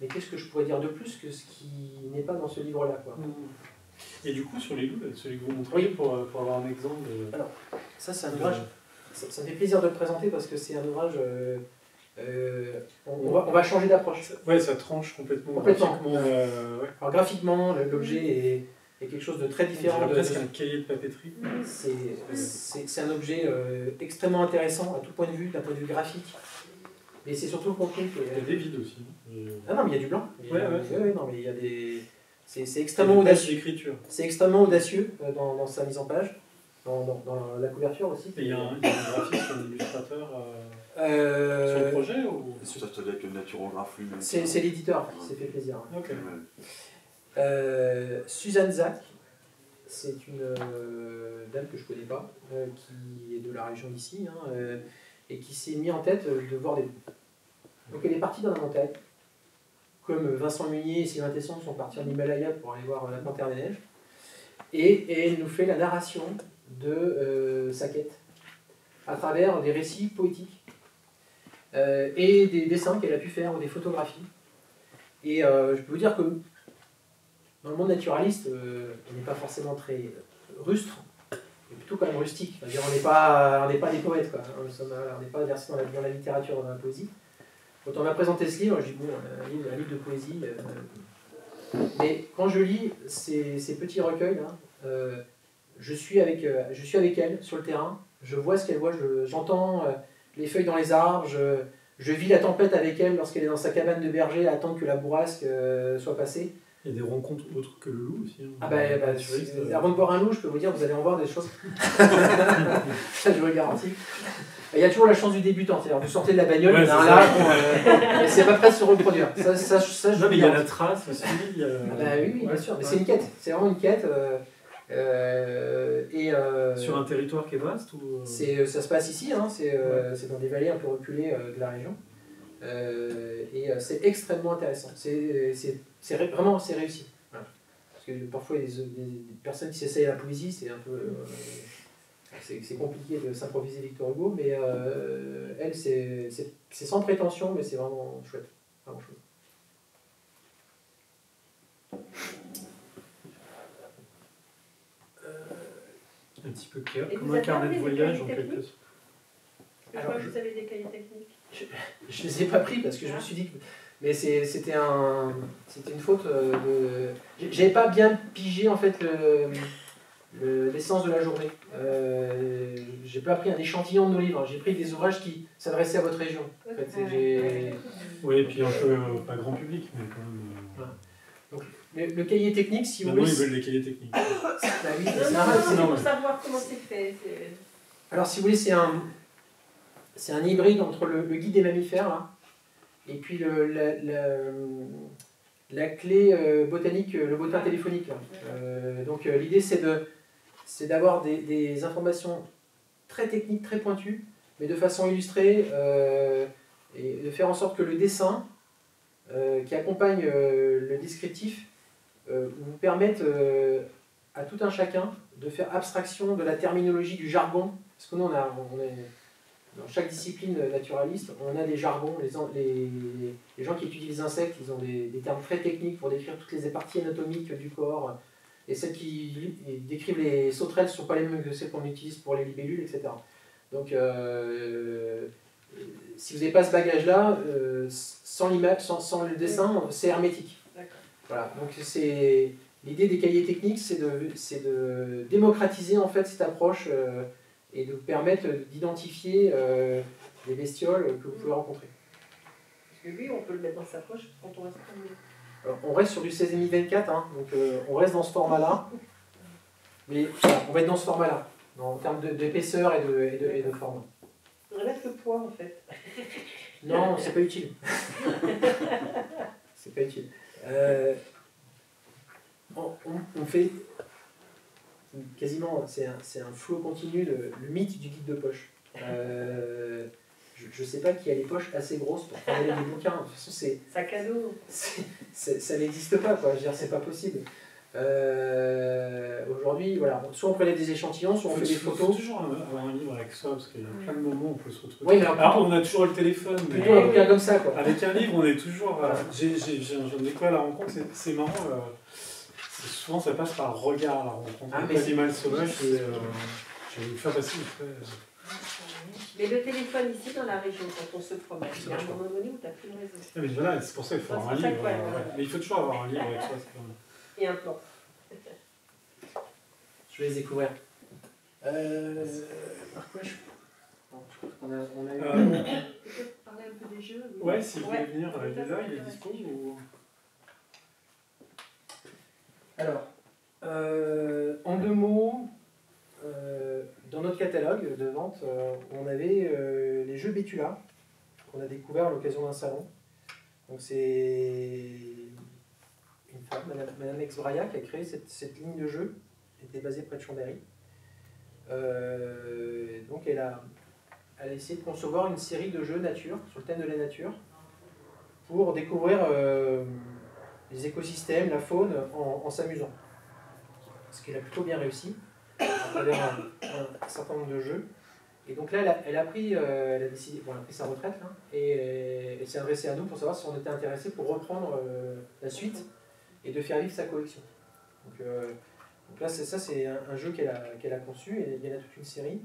Mais qu'est-ce que je pourrais dire de plus que ce qui n'est pas dans ce livre-là, quoi. Et du coup, sur les loups, celui que vous montrez, pour avoir un exemple... Alors, ça c'est un ouvrage... Ça me fait plaisir de le présenter parce que c'est un ouvrage. On va changer d'approche. Oui, ça tranche complètement. Ouais. Alors, graphiquement, l'objet est quelque chose de très différent. C'est presque un cahier de papeterie. C'est un objet extrêmement intéressant à tout point de vue, d'un point de vue graphique. Mais c'est surtout le contenu. Il y a des vides aussi. Ah non, mais il y a du blanc. C'est extrêmement audacieux. C'est extrêmement audacieux dans sa mise en page. Dans la couverture aussi. Il y a un graphiste, un illustrateur sur le projet ou... Ça veut dire que le naturographe lui-même. C'est l'éditeur qui s'est fait plaisir. Hein. Okay. Suzanne Zach, c'est une dame que je ne connais pas, qui est de la région d'ici, hein, et qui s'est mis en tête de voir des loups. Donc elle est partie dans la montagne, comme Vincent Munier et Sylvain Tesson sont partis en Himalaya pour aller voir la panthère des neiges, et elle nous fait la narration de sa quête, à travers des récits poétiques et des dessins qu'elle a pu faire, ou des photographies. Et je peux vous dire que dans le monde naturaliste, on n'est pas forcément très rustre, mais plutôt quand même rustique. C'est-à-dire on n'est pas des poètes, quoi. On n'est pas versé dans la littérature, dans la poésie. Quand on m'a présenté ce livre, je dis bon, un livre de poésie. Mais quand je lis ces petits recueils, là, je suis avec elle sur le terrain, je vois ce qu'elle voit, j'entends les feuilles dans les arbres, je vis la tempête avec elle lorsqu'elle est dans sa cabane de berger à attendre que la bourrasque soit passée. Il y a des rencontres autres que le loup aussi. Hein. Ah avant de voir un loup, je peux vous dire, vous allez en voir des choses. Ça, je vous le garantis. Il y a toujours la chance du débutant, c'est-à-dire vous sortez de la bagnole, il y a un large, c'est pas prêt à se reproduire. Ça, non, mais il y a la trace aussi. Oui, bien sûr, mais c'est une quête, c'est vraiment une quête. Sur un territoire qui est vaste ou... Ça se passe ici, hein, c'est dans des vallées un peu reculées de la région. C'est extrêmement intéressant. C'est réussi. Voilà. Parce que parfois, des personnes qui s'essayent à la poésie, c'est un peu... c'est compliqué de s'improviser Victor Hugo, mais elle, c'est sans prétention, mais c'est vraiment chouette. Vraiment chouette. Un petit peu clair, comme un carnet de voyage en quelque sorte. Alors, vous avez des cahiers techniques? Je ne les ai pas pris parce que je me suis dit que... Mais c'était une faute de... J'avais pas bien pigé en fait l'essence de la journée. J'ai pas pris un échantillon de nos livres, j'ai pris des ouvrages qui s'adressaient à votre région. En fait, oui, et puis un peu pas grand public, mais quand même... Donc, le cahier technique, si vous voulez... Ils veulent les cahiers techniques. C'est pour savoir comment c'est fait. Alors, si vous voulez, c'est un hybride entre le guide des mammifères, là, et puis la clé botanique, le bottin téléphonique. L'idée, c'est de... c'est d'avoir des informations très techniques, très pointues, mais de façon illustrée, et de faire en sorte que le dessin qui accompagne le descriptif vous permette à tout un chacun de faire abstraction de la terminologie, du jargon, parce que nous, on est, dans chaque discipline naturaliste, on a des jargons, les gens qui étudient les insectes, ils ont des termes très techniques pour décrire toutes les parties anatomiques du corps, et celles qui décrivent les sauterelles ne sont pas les mêmes que celles qu'on utilise pour les libellules, etc. Donc, si vous n'avez pas ce bagage-là, sans l'image, sans le dessin, c'est hermétique. Voilà, donc c'est... L'idée des cahiers techniques, c'est de démocratiser en fait cette approche et de vous permettre d'identifier les bestioles que vous pouvez rencontrer. Parce que lui, on peut le mettre dans sa poche quand on reste sur... Alors, on reste sur du 16,5-24, hein, donc on reste dans ce format-là. Mais voilà, on va être dans ce format-là, en termes d'épaisseur et de forme. On va mettre le poids en fait. Non, c'est pas utile. C'est pas utile. On fait quasiment, c'est un flot continu, le mythe du guide de poche. Je ne sais pas qui a les poches assez grosses pour prendre les bouquins. De toute façon, c'est... Sac à dos. Ça n'existe pas, quoi. Je veux dire, c'est pas possible. Aujourd'hui, voilà, soit on prenait des échantillons, soit on fait des photos. Il faut toujours avoir un livre avec ça, parce qu'il y a plein de moments où on peut se retrouver. Oui, alors, on a toujours le téléphone. Plutôt un bouquin comme ça, quoi. Avec un livre, on est toujours... J'en ai quoi à la rencontre, c'est marrant... Souvent, ça passe par regard, là. On prend un animal sauvage et je vais vous faire passer. Mais le téléphone, ici, dans la région, quand on se promène, il y a un moment donné où tu n'as plus de réseau. Mais voilà, c'est pour ça qu'il faut avoir un livre. Mais il faut toujours avoir un livre avec soi. Et un plan. Je vais les découvrir. Par quoi je... On a eu... Peut-être parler un peu des jeux. Ouais, si vous voulez venir, il est disponible ou... Alors, en deux mots, dans notre catalogue de vente, on avait les jeux Bétula, qu'on a découvert à l'occasion d'un salon. Donc c'est une femme, Mme Exbraya, qui a créé cette ligne de jeux, qui était basée près de Chambéry. Donc elle a essayé de concevoir une série de jeux nature, sur le thème de la nature, pour découvrir... les écosystèmes, la faune, en s'amusant. Ce qu'elle a plutôt bien réussi, à travers un certain nombre de jeux. Et donc là, elle a pris sa retraite, hein, et elle s'est adressée à nous pour savoir si on était intéressé pour reprendre la suite et de faire vivre sa collection. Donc là, c'est un jeu qu'elle a conçu, et il y en a toute une série.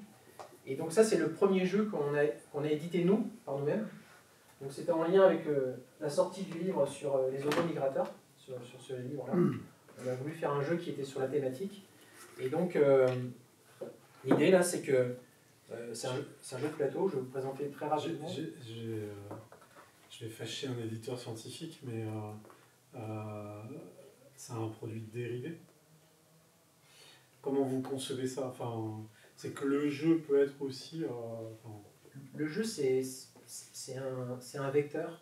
Et donc ça, c'est le premier jeu qu'on a édité nous, par nous-mêmes. Donc c'était en lien avec la sortie du livre sur les oiseaux migrateurs, sur ce livre-là. On a voulu faire un jeu qui était sur la thématique. Et donc, l'idée là, c'est que c'est un jeu de plateau, je vais vous présenter très rapidement. Je vais fâcher un éditeur scientifique, mais c'est un produit dérivé. Comment vous concevez ça? Enfin, c'est que le jeu peut être aussi... Le jeu, c'est un vecteur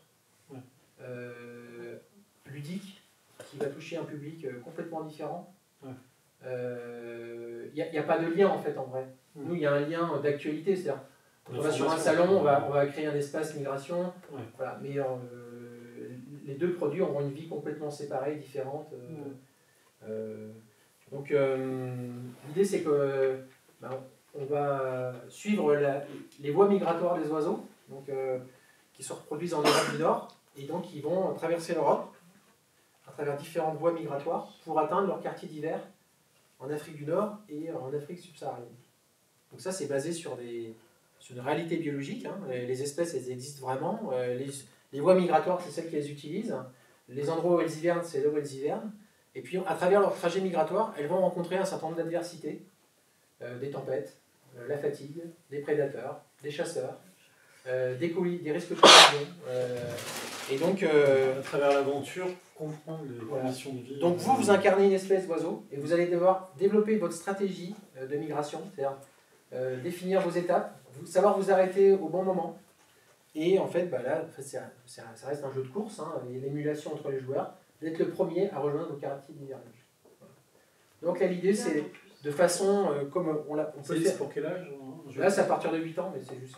ludique qui va toucher un public complètement différent. Il n'y a pas de lien en fait en vrai. Nous, il y a un lien d'actualité, c'est-à-dire quand on va sur un salon, on va créer un espace migration, voilà, mais les deux produits auront une vie complètement séparée, différente. Donc l'idée c'est que on va suivre les voies migratoires des oiseaux. Donc, qui se reproduisent en Europe du Nord, et donc ils vont traverser l'Europe à travers différentes voies migratoires pour atteindre leur quartier d'hiver en Afrique du Nord et en Afrique subsaharienne. Donc ça, c'est basé sur une réalité biologique, hein. Les espèces, elles existent vraiment, les voies migratoires, c'est celles qu'elles utilisent, les endroits où elles hivernent, c'est là où elles hivernent, et puis à travers leur trajet migratoire, elles vont rencontrer un certain nombre d'adversités, des tempêtes, la fatigue, des prédateurs, des chasseurs, des colis, des risques de collision. Et donc, à travers l'aventure, comprendre les conditions de vie. Donc vous incarnez une espèce d'oiseau et vous allez devoir développer votre stratégie de migration, c'est-à-dire définir vos étapes, savoir vous arrêter au bon moment. Et en fait, là, ça reste un jeu de course, hein, l'émulation entre les joueurs, d'être le premier à rejoindre vos quartiers d'hivernage. Voilà. Donc là, l'idée, c'est de façon comme on peut faire. Pour quel âge? Là, c'est à partir de 8 ans, mais c'est juste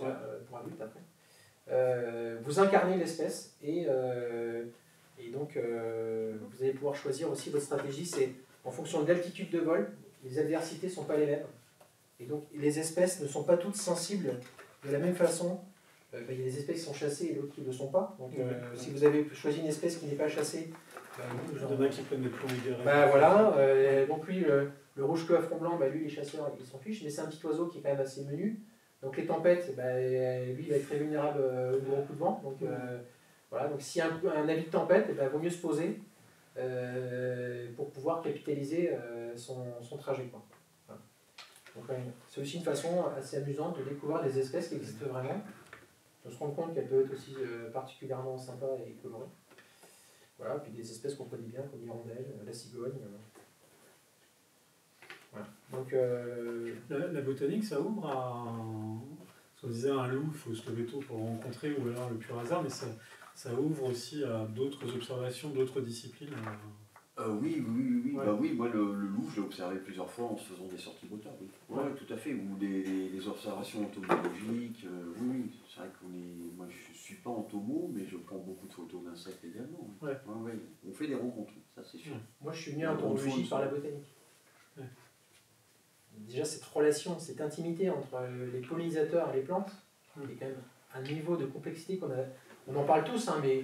pour adultes après. Vous incarnez l'espèce et donc vous allez pouvoir choisir aussi votre stratégie. C'est en fonction de l'altitude de vol, les adversités ne sont pas les mêmes. Et donc les espèces ne sont pas toutes sensibles de la même façon. Il y a des espèces qui sont chassées et d'autres qui ne le sont pas. Donc si vous avez choisi une espèce qui n'est pas chassée... il y en a qui prennent des plombs libérés. Bah, voilà, donc lui, le rouge-queue à front blanc, bah, lui, les chasseurs, ils s'en fichent, mais c'est un petit oiseau qui est quand même assez menu. Donc les tempêtes, bah, lui, il va être très vulnérable au gros coup de vent. Donc voilà, donc si un avis de tempête, il vaut mieux se poser pour pouvoir capitaliser son trajet, quoi. Voilà. Donc c'est aussi une façon assez amusante de découvrir des espèces qui existent vraiment. On se rend compte qu'elle peut être aussi particulièrement sympa et colorée. Voilà, puis des espèces qu'on connaît bien, comme l'hirondelle, la cigogne. Voilà. Donc, la botanique, ça ouvre à... On disait un loup, il faut se lever tôt pour le rencontrer, ou alors le pur hasard, mais ça ouvre aussi à d'autres observations, d'autres disciplines. Oui. Ouais. Bah oui, moi le loup, je l'ai observé plusieurs fois en se faisant des sorties botables. Oui, ouais, tout à fait, ou des observations entomologiques. Oui, c'est vrai qu'on est... Moi, je ne suis pas entomo, mais je prends beaucoup de photos d'insectes également. Oui. Ouais. Ouais, ouais. On fait des rencontres, ça c'est sûr. Ouais. Moi, je suis venu à entomologie par la botanique. Ouais. Déjà, cette relation, cette intimité entre les pollinisateurs et les plantes, il y a quand même un niveau de complexité qu'on a... On en parle tous, hein, mais...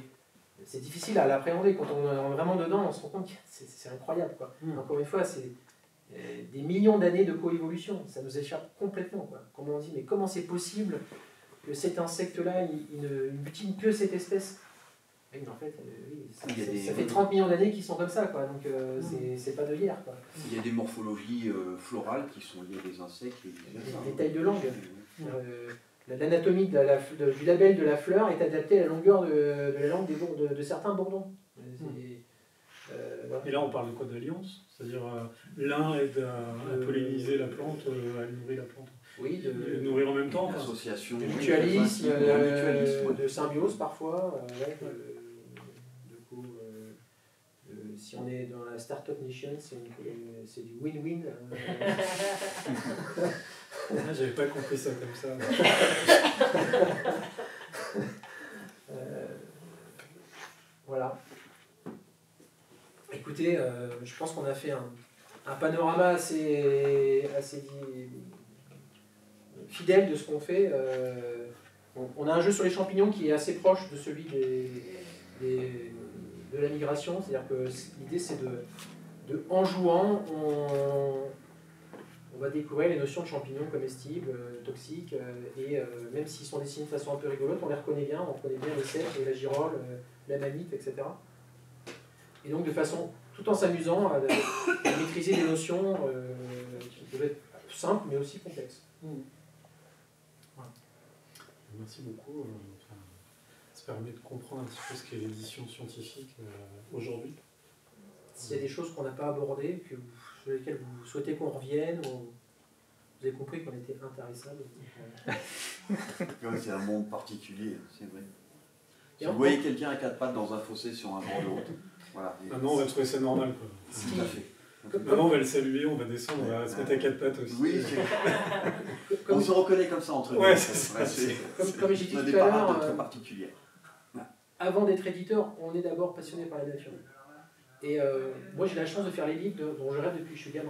C'est difficile à l'appréhender, quand on est vraiment dedans, on se rend compte que c'est incroyable, quoi. Encore une fois, c'est des millions d'années de coévolution, ça nous échappe complètement, quoi. Comment on dit, mais comment c'est possible que cet insecte-là, il ne butine que cette espèce? Mais en fait, ça fait 30 millions d'années qu'ils sont comme ça, quoi. Donc c'est pas de hier, quoi. Il y a des morphologies florales qui sont liées à des insectes. Des tailles de langue. L'anatomie du label de la fleur est adaptée à la longueur de la langue de certains bourdons. Voilà. Et là, on parle de quoi? D'alliance? C'est-à-dire, l'un aide à polliniser la plante, à nourrir la plante. Oui, de nourrir en même temps. D'association. De mutualisme, de symbiose parfois. Si on est dans la Startup Nation, c'est du win-win. J'avais pas compris ça comme ça. Voilà. Écoutez, je pense qu'on a fait un panorama assez fidèle de ce qu'on fait. On a un jeu sur les champignons qui est assez proche de celui de la migration. C'est-à-dire que l'idée, c'est de en jouant, on va découvrir les notions de champignons comestibles, toxiques, et même s'ils sont dessinés de façon un peu rigolote, on les reconnaît bien, on reconnaît bien le cèpe, la girole, la mamite, etc. Et donc de façon, tout en s'amusant, à maîtriser des notions qui peuvent être simples, mais aussi complexes. Voilà. Merci beaucoup. Ça permet de comprendre un petit peu ce qu'est l'édition scientifique aujourd'hui. S'il y a des choses qu'on n'a pas abordées, que sur lesquelles vous souhaitez qu'on revienne, vous avez compris qu'on était intarissable. C'est un monde particulier, c'est vrai. Si vous voyez quelqu'un à quatre pattes dans un fossé sur un bord de route, voilà. Maintenant, on va trouver ça normal, quoi. Tout à fait. Maintenant, on va le saluer, on va descendre, on va se mettre à quatre pattes aussi. Oui, on se reconnaît comme ça entre nous. Ouais, c'est comme j'ai dit tout à l'heure, très particulière. Avant d'être éditeur, on est d'abord passionné par la nature. Et moi, j'ai la chance de faire les livres dont je rêve depuis que je suis gamin.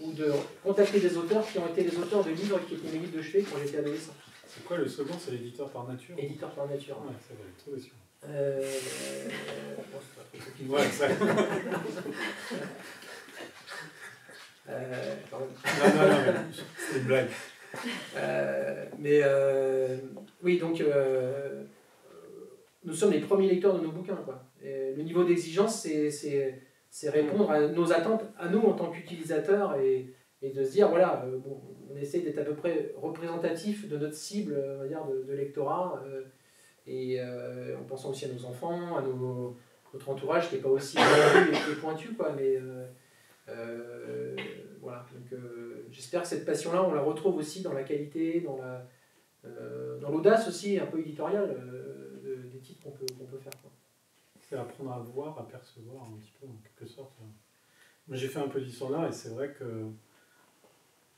Ou de contacter des auteurs qui ont été les auteurs de livres qui étaient mes livres de chevet quand j'étais adolescent. C'est quoi le slogan? C'est l'éditeur par nature? Éditeur par nature. Ouais, ça va être trop déçu. Bon, c'est pas trop compliqué. Pardon. Non, c'est une blague. Oui, donc... nous sommes les premiers lecteurs de nos bouquins, quoi. Et le niveau d'exigence, c'est répondre à nos attentes, à nous en tant qu'utilisateurs, et de se dire, voilà, bon, on essaie d'être à peu près représentatif de notre cible, on va dire, de lectorat, en pensant aussi à nos enfants, à notre entourage qui n'est pas aussi pointu, quoi, mais voilà. J'espère que cette passion-là, on la retrouve aussi dans la qualité, dans l'audace aussi, un peu éditoriale, des titres qu'on peut faire. C'est apprendre à voir, à percevoir un petit peu, en quelque sorte. J'ai fait un peu d'histoire là et c'est vrai que...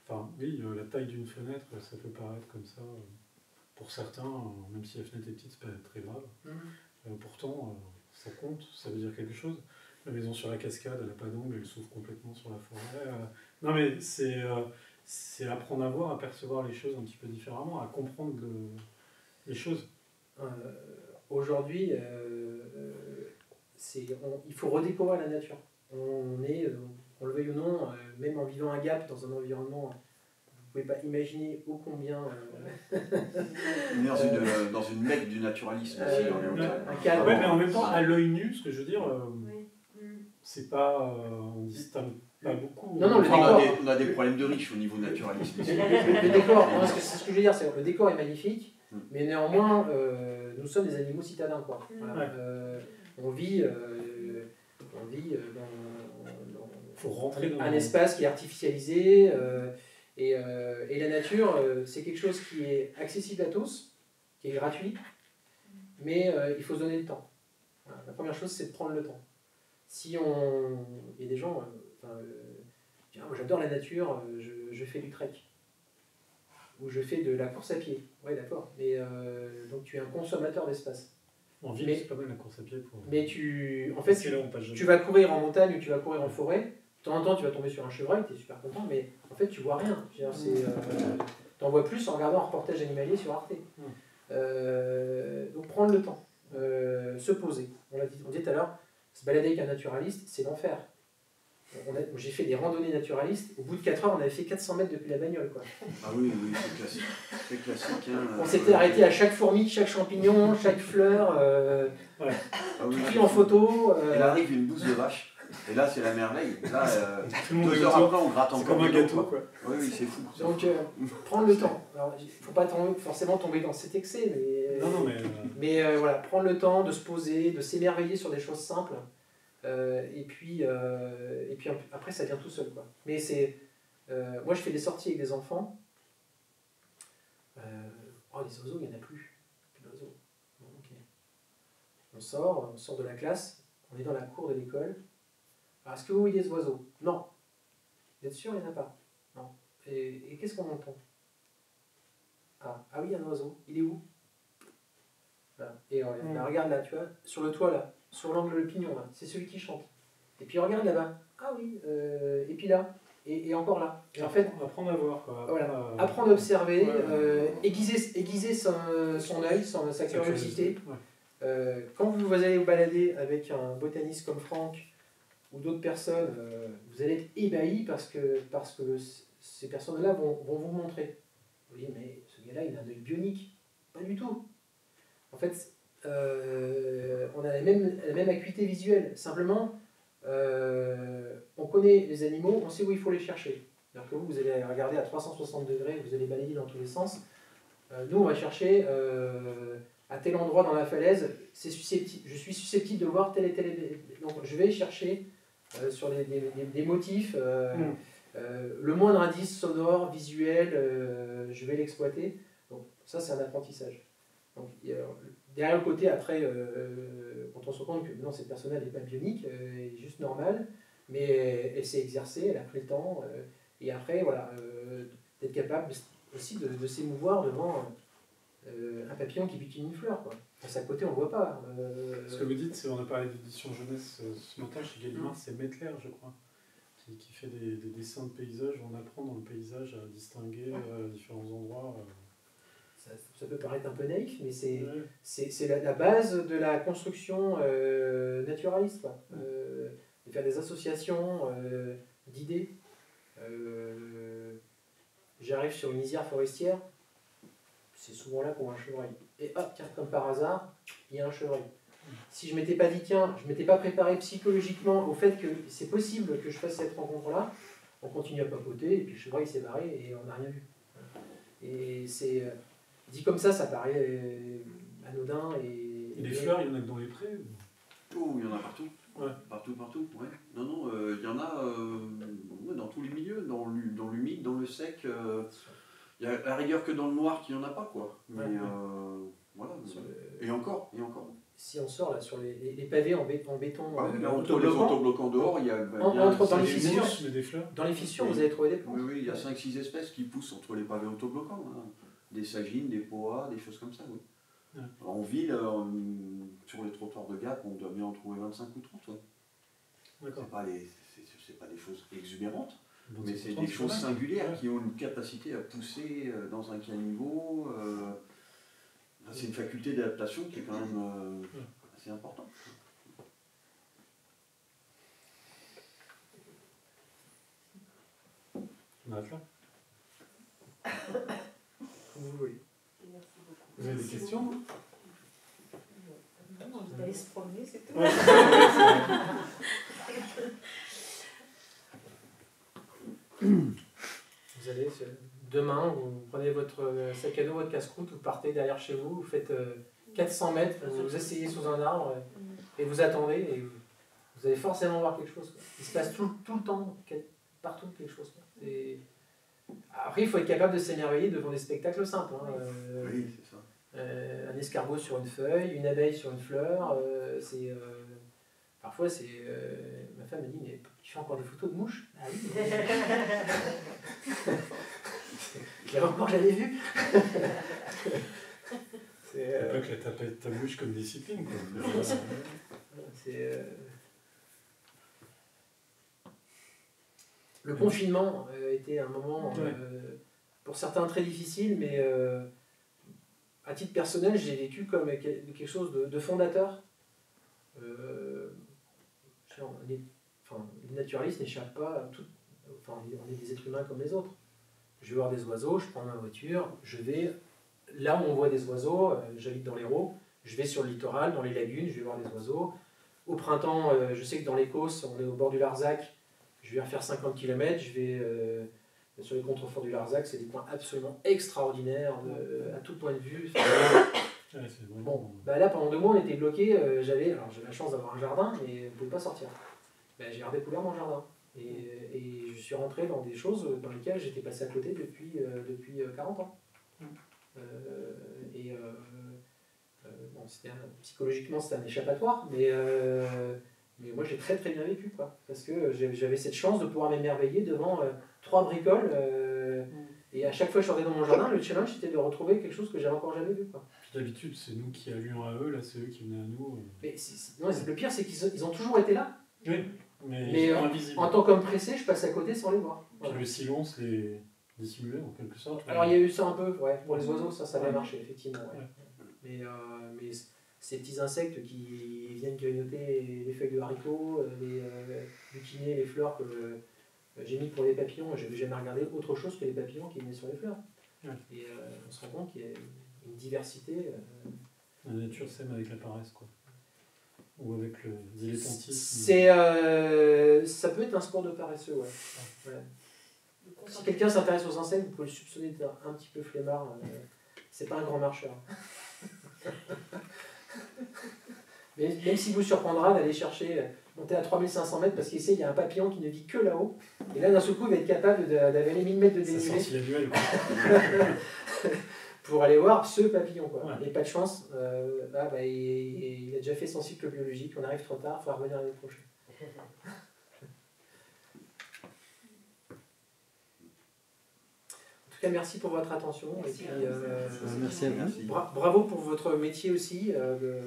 Enfin, oui, la taille d'une fenêtre, ça peut paraître comme ça. Pour certains, même si la fenêtre est petite, c'est pas très grave. Mmh. Pourtant, ça compte, ça veut dire quelque chose. La maison sur la cascade, elle n'a pas d'angle, elle s'ouvre complètement sur la forêt. Non mais c'est apprendre à voir, à percevoir les choses un petit peu différemment, à comprendre les choses. Aujourd'hui, il faut redécouvrir la nature. On est, on le veuille ou non, même en vivant un gap dans un environnement, vous pouvez pas imaginer ô combien... On est dans une mecque du naturalisme. Oui, mais en même temps, à l'œil nu, ce que je veux dire, c'est pas... on distingue pas beaucoup. Non, non, enfin, le décor, on a des problèmes de riches au niveau naturalisme. Le décor, c'est ce que je veux dire, c'est le décor est magnifique, mais néanmoins, nous sommes des animaux citadins, quoi. Voilà, ouais. On vit dans un espace qui est artificialisé, et la nature, c'est quelque chose qui est accessible à tous, qui est gratuit, mais il faut se donner le temps. Voilà. La première chose, c'est de prendre le temps. Si on... Il y a des gens, j'adore la nature, je fais du trek, ou je fais de la course à pied. Ouais, d'accord, mais donc tu es un consommateur d'espace. En ville, c'est pas mal la course à pied pour... Mais tu... En fait, tu vas courir en montagne ou tu vas courir en forêt, de temps en temps tu vas tomber sur un chevreuil, tu es super content, mais en fait tu vois rien. T'en vois plus en regardant un reportage animalier sur Arte. Donc prendre le temps, se poser. On disait tout à l'heure, se balader avec un naturaliste, c'est l'enfer. J'ai fait des randonnées naturalistes, au bout de 4 heures, on avait fait 400 mètres depuis la bagnole, quoi. Ah oui, oui, c'est classique. C'est classique, hein. On s'était arrêté à chaque fourmi, chaque champignon, chaque fleur, ouais. Ah oui, tout pris en photo. Elle arrive une bouse de vache, et là c'est la merveille. Là, 2 heures après, on gratte encore. C'est comme un gâteau, quoi. Oui, oui, c'est fou. Donc, prendre le temps. Alors, il ne faut pas forcément tomber dans cet excès, mais... Non, non, mais... Mais voilà, prendre le temps de se poser, de s'émerveiller sur des choses simples. Et puis après ça vient tout seul, quoi. Mais c'est moi je fais des sorties avec des enfants, oh, les oiseaux, il n'y en a plus d'oiseaux. Bon, okay. On sort de la classe, on est dans la cour de l'école. Est-ce que vous voyez des oiseaux? Non. Vous êtes sûr? Il n'y en a pas? Non. Et qu'est-ce qu'on entend? Ah oui, il y a un oiseau. Il est où? Voilà. Et on regarde là, tu vois, sur le toit là, sur l'angle le pignon, là, c'est celui qui chante. Et puis regarde là-bas, ah oui, et puis là, et encore là. Et en fait, apprendre à voir, quoi. Voilà, apprendre à observer, ouais, aiguiser son œil, sa curiosité. Ouais. Quand vous allez vous balader avec un botaniste comme Franck ou d'autres personnes, vous allez être ébahi parce que ces personnes-là vont vous montrer. Vous dites, mais ce gars-là, il a un œil bionique. Pas du tout. En fait, on a la même acuité visuelle. Simplement, on connaît les animaux, on sait où il faut les chercher. C'est-à-dire que vous allez regarder à 360 degrés, vous allez balayer dans tous les sens. Nous, on va chercher à tel endroit dans la falaise, je suis susceptible de voir tel et tel. Donc, je vais chercher sur des motifs, le moindre indice sonore, visuel, je vais l'exploiter. Donc, ça, c'est un apprentissage. Donc, derrière le côté, après, quand on se rend compte que non, cette personne n'est pas bionique, elle est juste normale, mais elle s'est exercée, elle a pris le temps, et après, voilà, d'être capable aussi de s'émouvoir devant un papillon qui butine une fleur, quoi. Parce qu'à côté, on ne voit pas. Ce que vous dites, c'est, on a parlé d'édition jeunesse ce matin chez Guimard, c'est Mettler, je crois, qui fait des dessins de paysages, on apprend dans le paysage à distinguer différents endroits. Ça peut paraître un peu naïf, mais c'est la base de la construction naturaliste, quoi. De faire des associations d'idées. J'arrive sur une lisière forestière, c'est souvent là qu'on voit un chevreuil. Et hop, tiens, comme par hasard, il y a un chevreuil. Si je ne m'étais pas dit, tiens, je ne m'étais pas préparé psychologiquement au fait que c'est possible que je fasse cette rencontre-là, on continue à papoter, et puis le chevreuil s'est barré et on n'a rien vu. Et c'est... Dit comme ça, ça paraît anodin. Et les fleurs, il y en a que dans les prés? Oh, il y en a partout. Ouais. Partout, ouais. Non, il y en a dans tous les milieux, dans l'humide, dans le sec. Il y a la rigueur que dans le noir qu'il n'y en a pas, quoi. Mais voilà. Et encore. si on sort là, sur les pavés en béton... Ah, mais entre les autobloquants dehors, il y a... dans les fissures, oui. Vous avez trouvé des plantes. Oui, oui, il y a 5-6 espèces qui poussent entre les pavés autobloquants. Hein. Des sagines, des poas, des choses comme ça, oui. Ouais. Alors, en ville, sur les trottoirs de Gap, on doit bien en trouver 25 ou 30. Ouais. D'accord. C'est pas des choses exubérantes, donc, mais c'est des choses singulières qui ont une capacité à pousser dans un caniveau... c'est une faculté d'adaptation qui est quand même assez importante. On arrête là ? Comme vous voulez. Merci beaucoup. Vous avez des questions ? Non, on va aller se promener, c'est tout. Vous allez... Demain, vous prenez votre sac à dos, votre casse-croûte, vous partez derrière chez vous, vous faites 400 mètres, vous essayez sous un arbre et vous attendez et vous allez forcément voir quelque chose. Quoi. Il se passe tout le temps, partout quelque chose. Quoi. Et après, il faut être capable de s'émerveiller devant des spectacles simples. Hein. Oui, c'est ça. Un escargot sur une feuille, une abeille sur une fleur. Parfois, c'est... Ma femme me dit, mais tu fais encore des photos de mouches? Ah oui. Je l'avais encore jamais vu. C'est pas que t'as ta bouche comme discipline. Le confinement était un moment pour certains très difficile, mais à titre personnel, j'ai vécu comme quelque chose de fondateur. Les naturalistes n'échappent pas à tout. Enfin, on est des êtres humains comme les autres. Je vais voir des oiseaux, je prends ma voiture, je vais là où on voit des oiseaux, j'habite dans l'Hérault, je vais sur le littoral, dans les lagunes, je vais voir des oiseaux. Au printemps, je sais que dans l'Écosse, on est au bord du Larzac, je vais refaire 50 km, je vais sur les contreforts du Larzac, c'est des coins absolument extraordinaires, à tout point de vue. Ouais, bon, bah là, pendant 2 mois, on était bloqués, j'avais la chance d'avoir un jardin, mais on ne pouvait pas sortir. Bah, j'ai redécouvert mon jardin. Et je suis rentré dans des choses dans lesquelles j'étais passé à côté depuis 40 ans. Bon, psychologiquement, c'était un échappatoire, mais moi, j'ai très bien vécu, quoi, parce que j'avais cette chance de pouvoir m'émerveiller devant 3 bricoles. Et à chaque fois que je sortais dans mon jardin, le challenge, c'était de retrouver quelque chose que j'avais encore jamais vu, quoi. D'habitude, c'est nous qui allions à eux, là, c'est eux qui venaient à nous. Mais non, le pire, c'est qu'ils ont toujours été là. Oui. Mais en tant qu'empressé, je passe à côté sans les voir. Voilà. Puis le silence les dissimulait en quelque sorte. Alors il y a eu ça un peu, ouais. Pour les oiseaux, ça a bien marché, effectivement. Ouais. Ouais. Mais ces petits insectes qui viennent grignoter les feuilles de haricots, les butinés, les fleurs que j'ai mis pour les papillons, je n'ai jamais regardé autre chose que les papillons qui venaient sur les fleurs. Ouais. Et on se rend compte qu'il y a une diversité. La nature s'aime avec la paresse, quoi. Ou avec le dilettantisme. Ça peut être un sport de paresseux, ouais. Voilà. Si quelqu'un s'intéresse aux insectes, vous pouvez le soupçonner d'être un petit peu flemmard. C'est pas un grand marcheur. Mais même s'il vous surprendra d'aller chercher, monter à 3500 mètres, parce qu'il sait qu'il y a un papillon qui ne vit que là-haut. Et là, d'un seul coup, il va être capable d'avaler 1000 mètres de dénivelé. Pour aller voir ce papillon, quoi. Ouais. Et pas de chance, il a déjà fait son cycle biologique, on arrive trop tard, il faudra revenir l'année prochaine. En tout cas, merci pour votre attention. Merci, et puis, merci à vous. Bravo pour votre métier aussi, de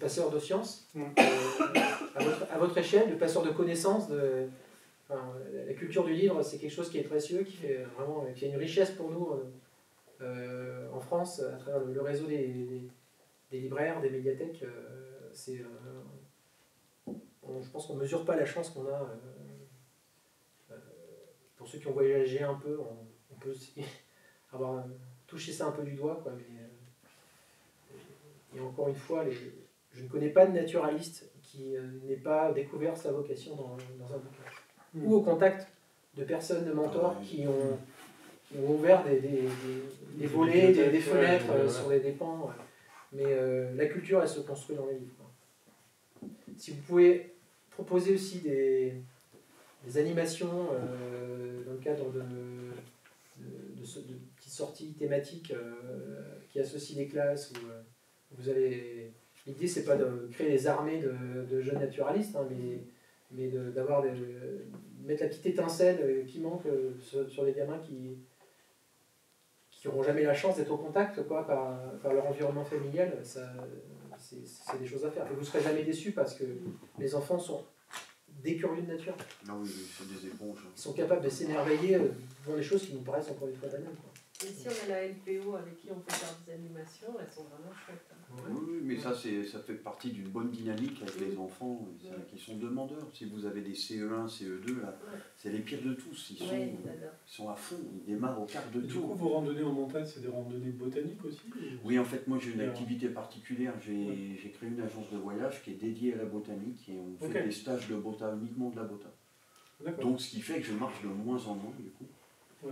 passeur de sciences, à votre échelle, de passeur de connaissances, la culture du livre, c'est quelque chose qui est précieux, qui a une richesse pour nous. En France, à travers le réseau des libraires, des médiathèques, je pense qu'on ne mesure pas la chance qu'on a. Pour ceux qui ont voyagé un peu, on peut aussi avoir touché ça un peu du doigt, quoi, mais, et encore une fois, je ne connais pas de naturaliste qui n'ait pas découvert sa vocation dans un bouquin. Mmh. Ou au contact de personnes, de mentors qui ont ouvert des volets, des fenêtres sur des pans. Ouais. Mais la culture, elle se construit dans les livres. Quoi. Si vous pouvez proposer aussi des animations dans le cadre de petites sorties thématiques qui associent des classes ou Vous allez... L'idée, c'est pas de créer des armées de jeunes naturalistes, hein, mais d'avoir mettre la petite étincelle qui manque sur les gamins qui n'auront jamais la chance d'être au contact quoi, par leur environnement familial. C'est des choses à faire. Et vous ne serez jamais déçus parce que les enfants sont des curieux de nature. Non, oui, c'est des éponges. Ils sont capables de s'émerveiller devant des choses qui nous paraissent encore une fois banales. Et si on a la LPO avec qui on peut faire des animations, elles sont vraiment chouettes. Hein. Oui, oui, mais ça fait partie d'une bonne dynamique avec les enfants qui sont demandeurs. Si vous avez des CE1, CE2, là, c'est les pires de tous. Ils sont à fond, ils démarrent au quart de tour. Du coup, vos randonnées en montagne, c'est des randonnées botaniques aussi? Oui, en fait, moi j'ai une activité particulière. J'ai créé une agence de voyage qui est dédiée à la botanique et on fait des stages de bota, uniquement de la bota. Donc ce qui fait que je marche de moins en moins, du coup.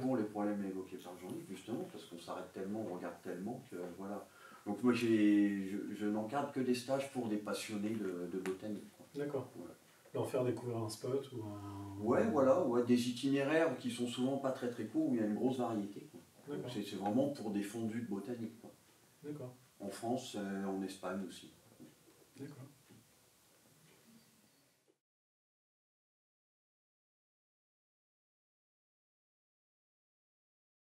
Pour les problèmes évoqués par Jean-Luc, justement, parce qu'on s'arrête tellement, on regarde tellement que voilà. Donc moi, je n'encadre que des stages pour des passionnés de botanique. D'accord. Voilà. Leur faire découvrir un spot ou un... Ouais, voilà, ouais, des itinéraires qui sont souvent pas très très courts, où il y a une grosse variété. C'est vraiment pour des fondus de botanique. D'accord. En France, en Espagne aussi. D'accord.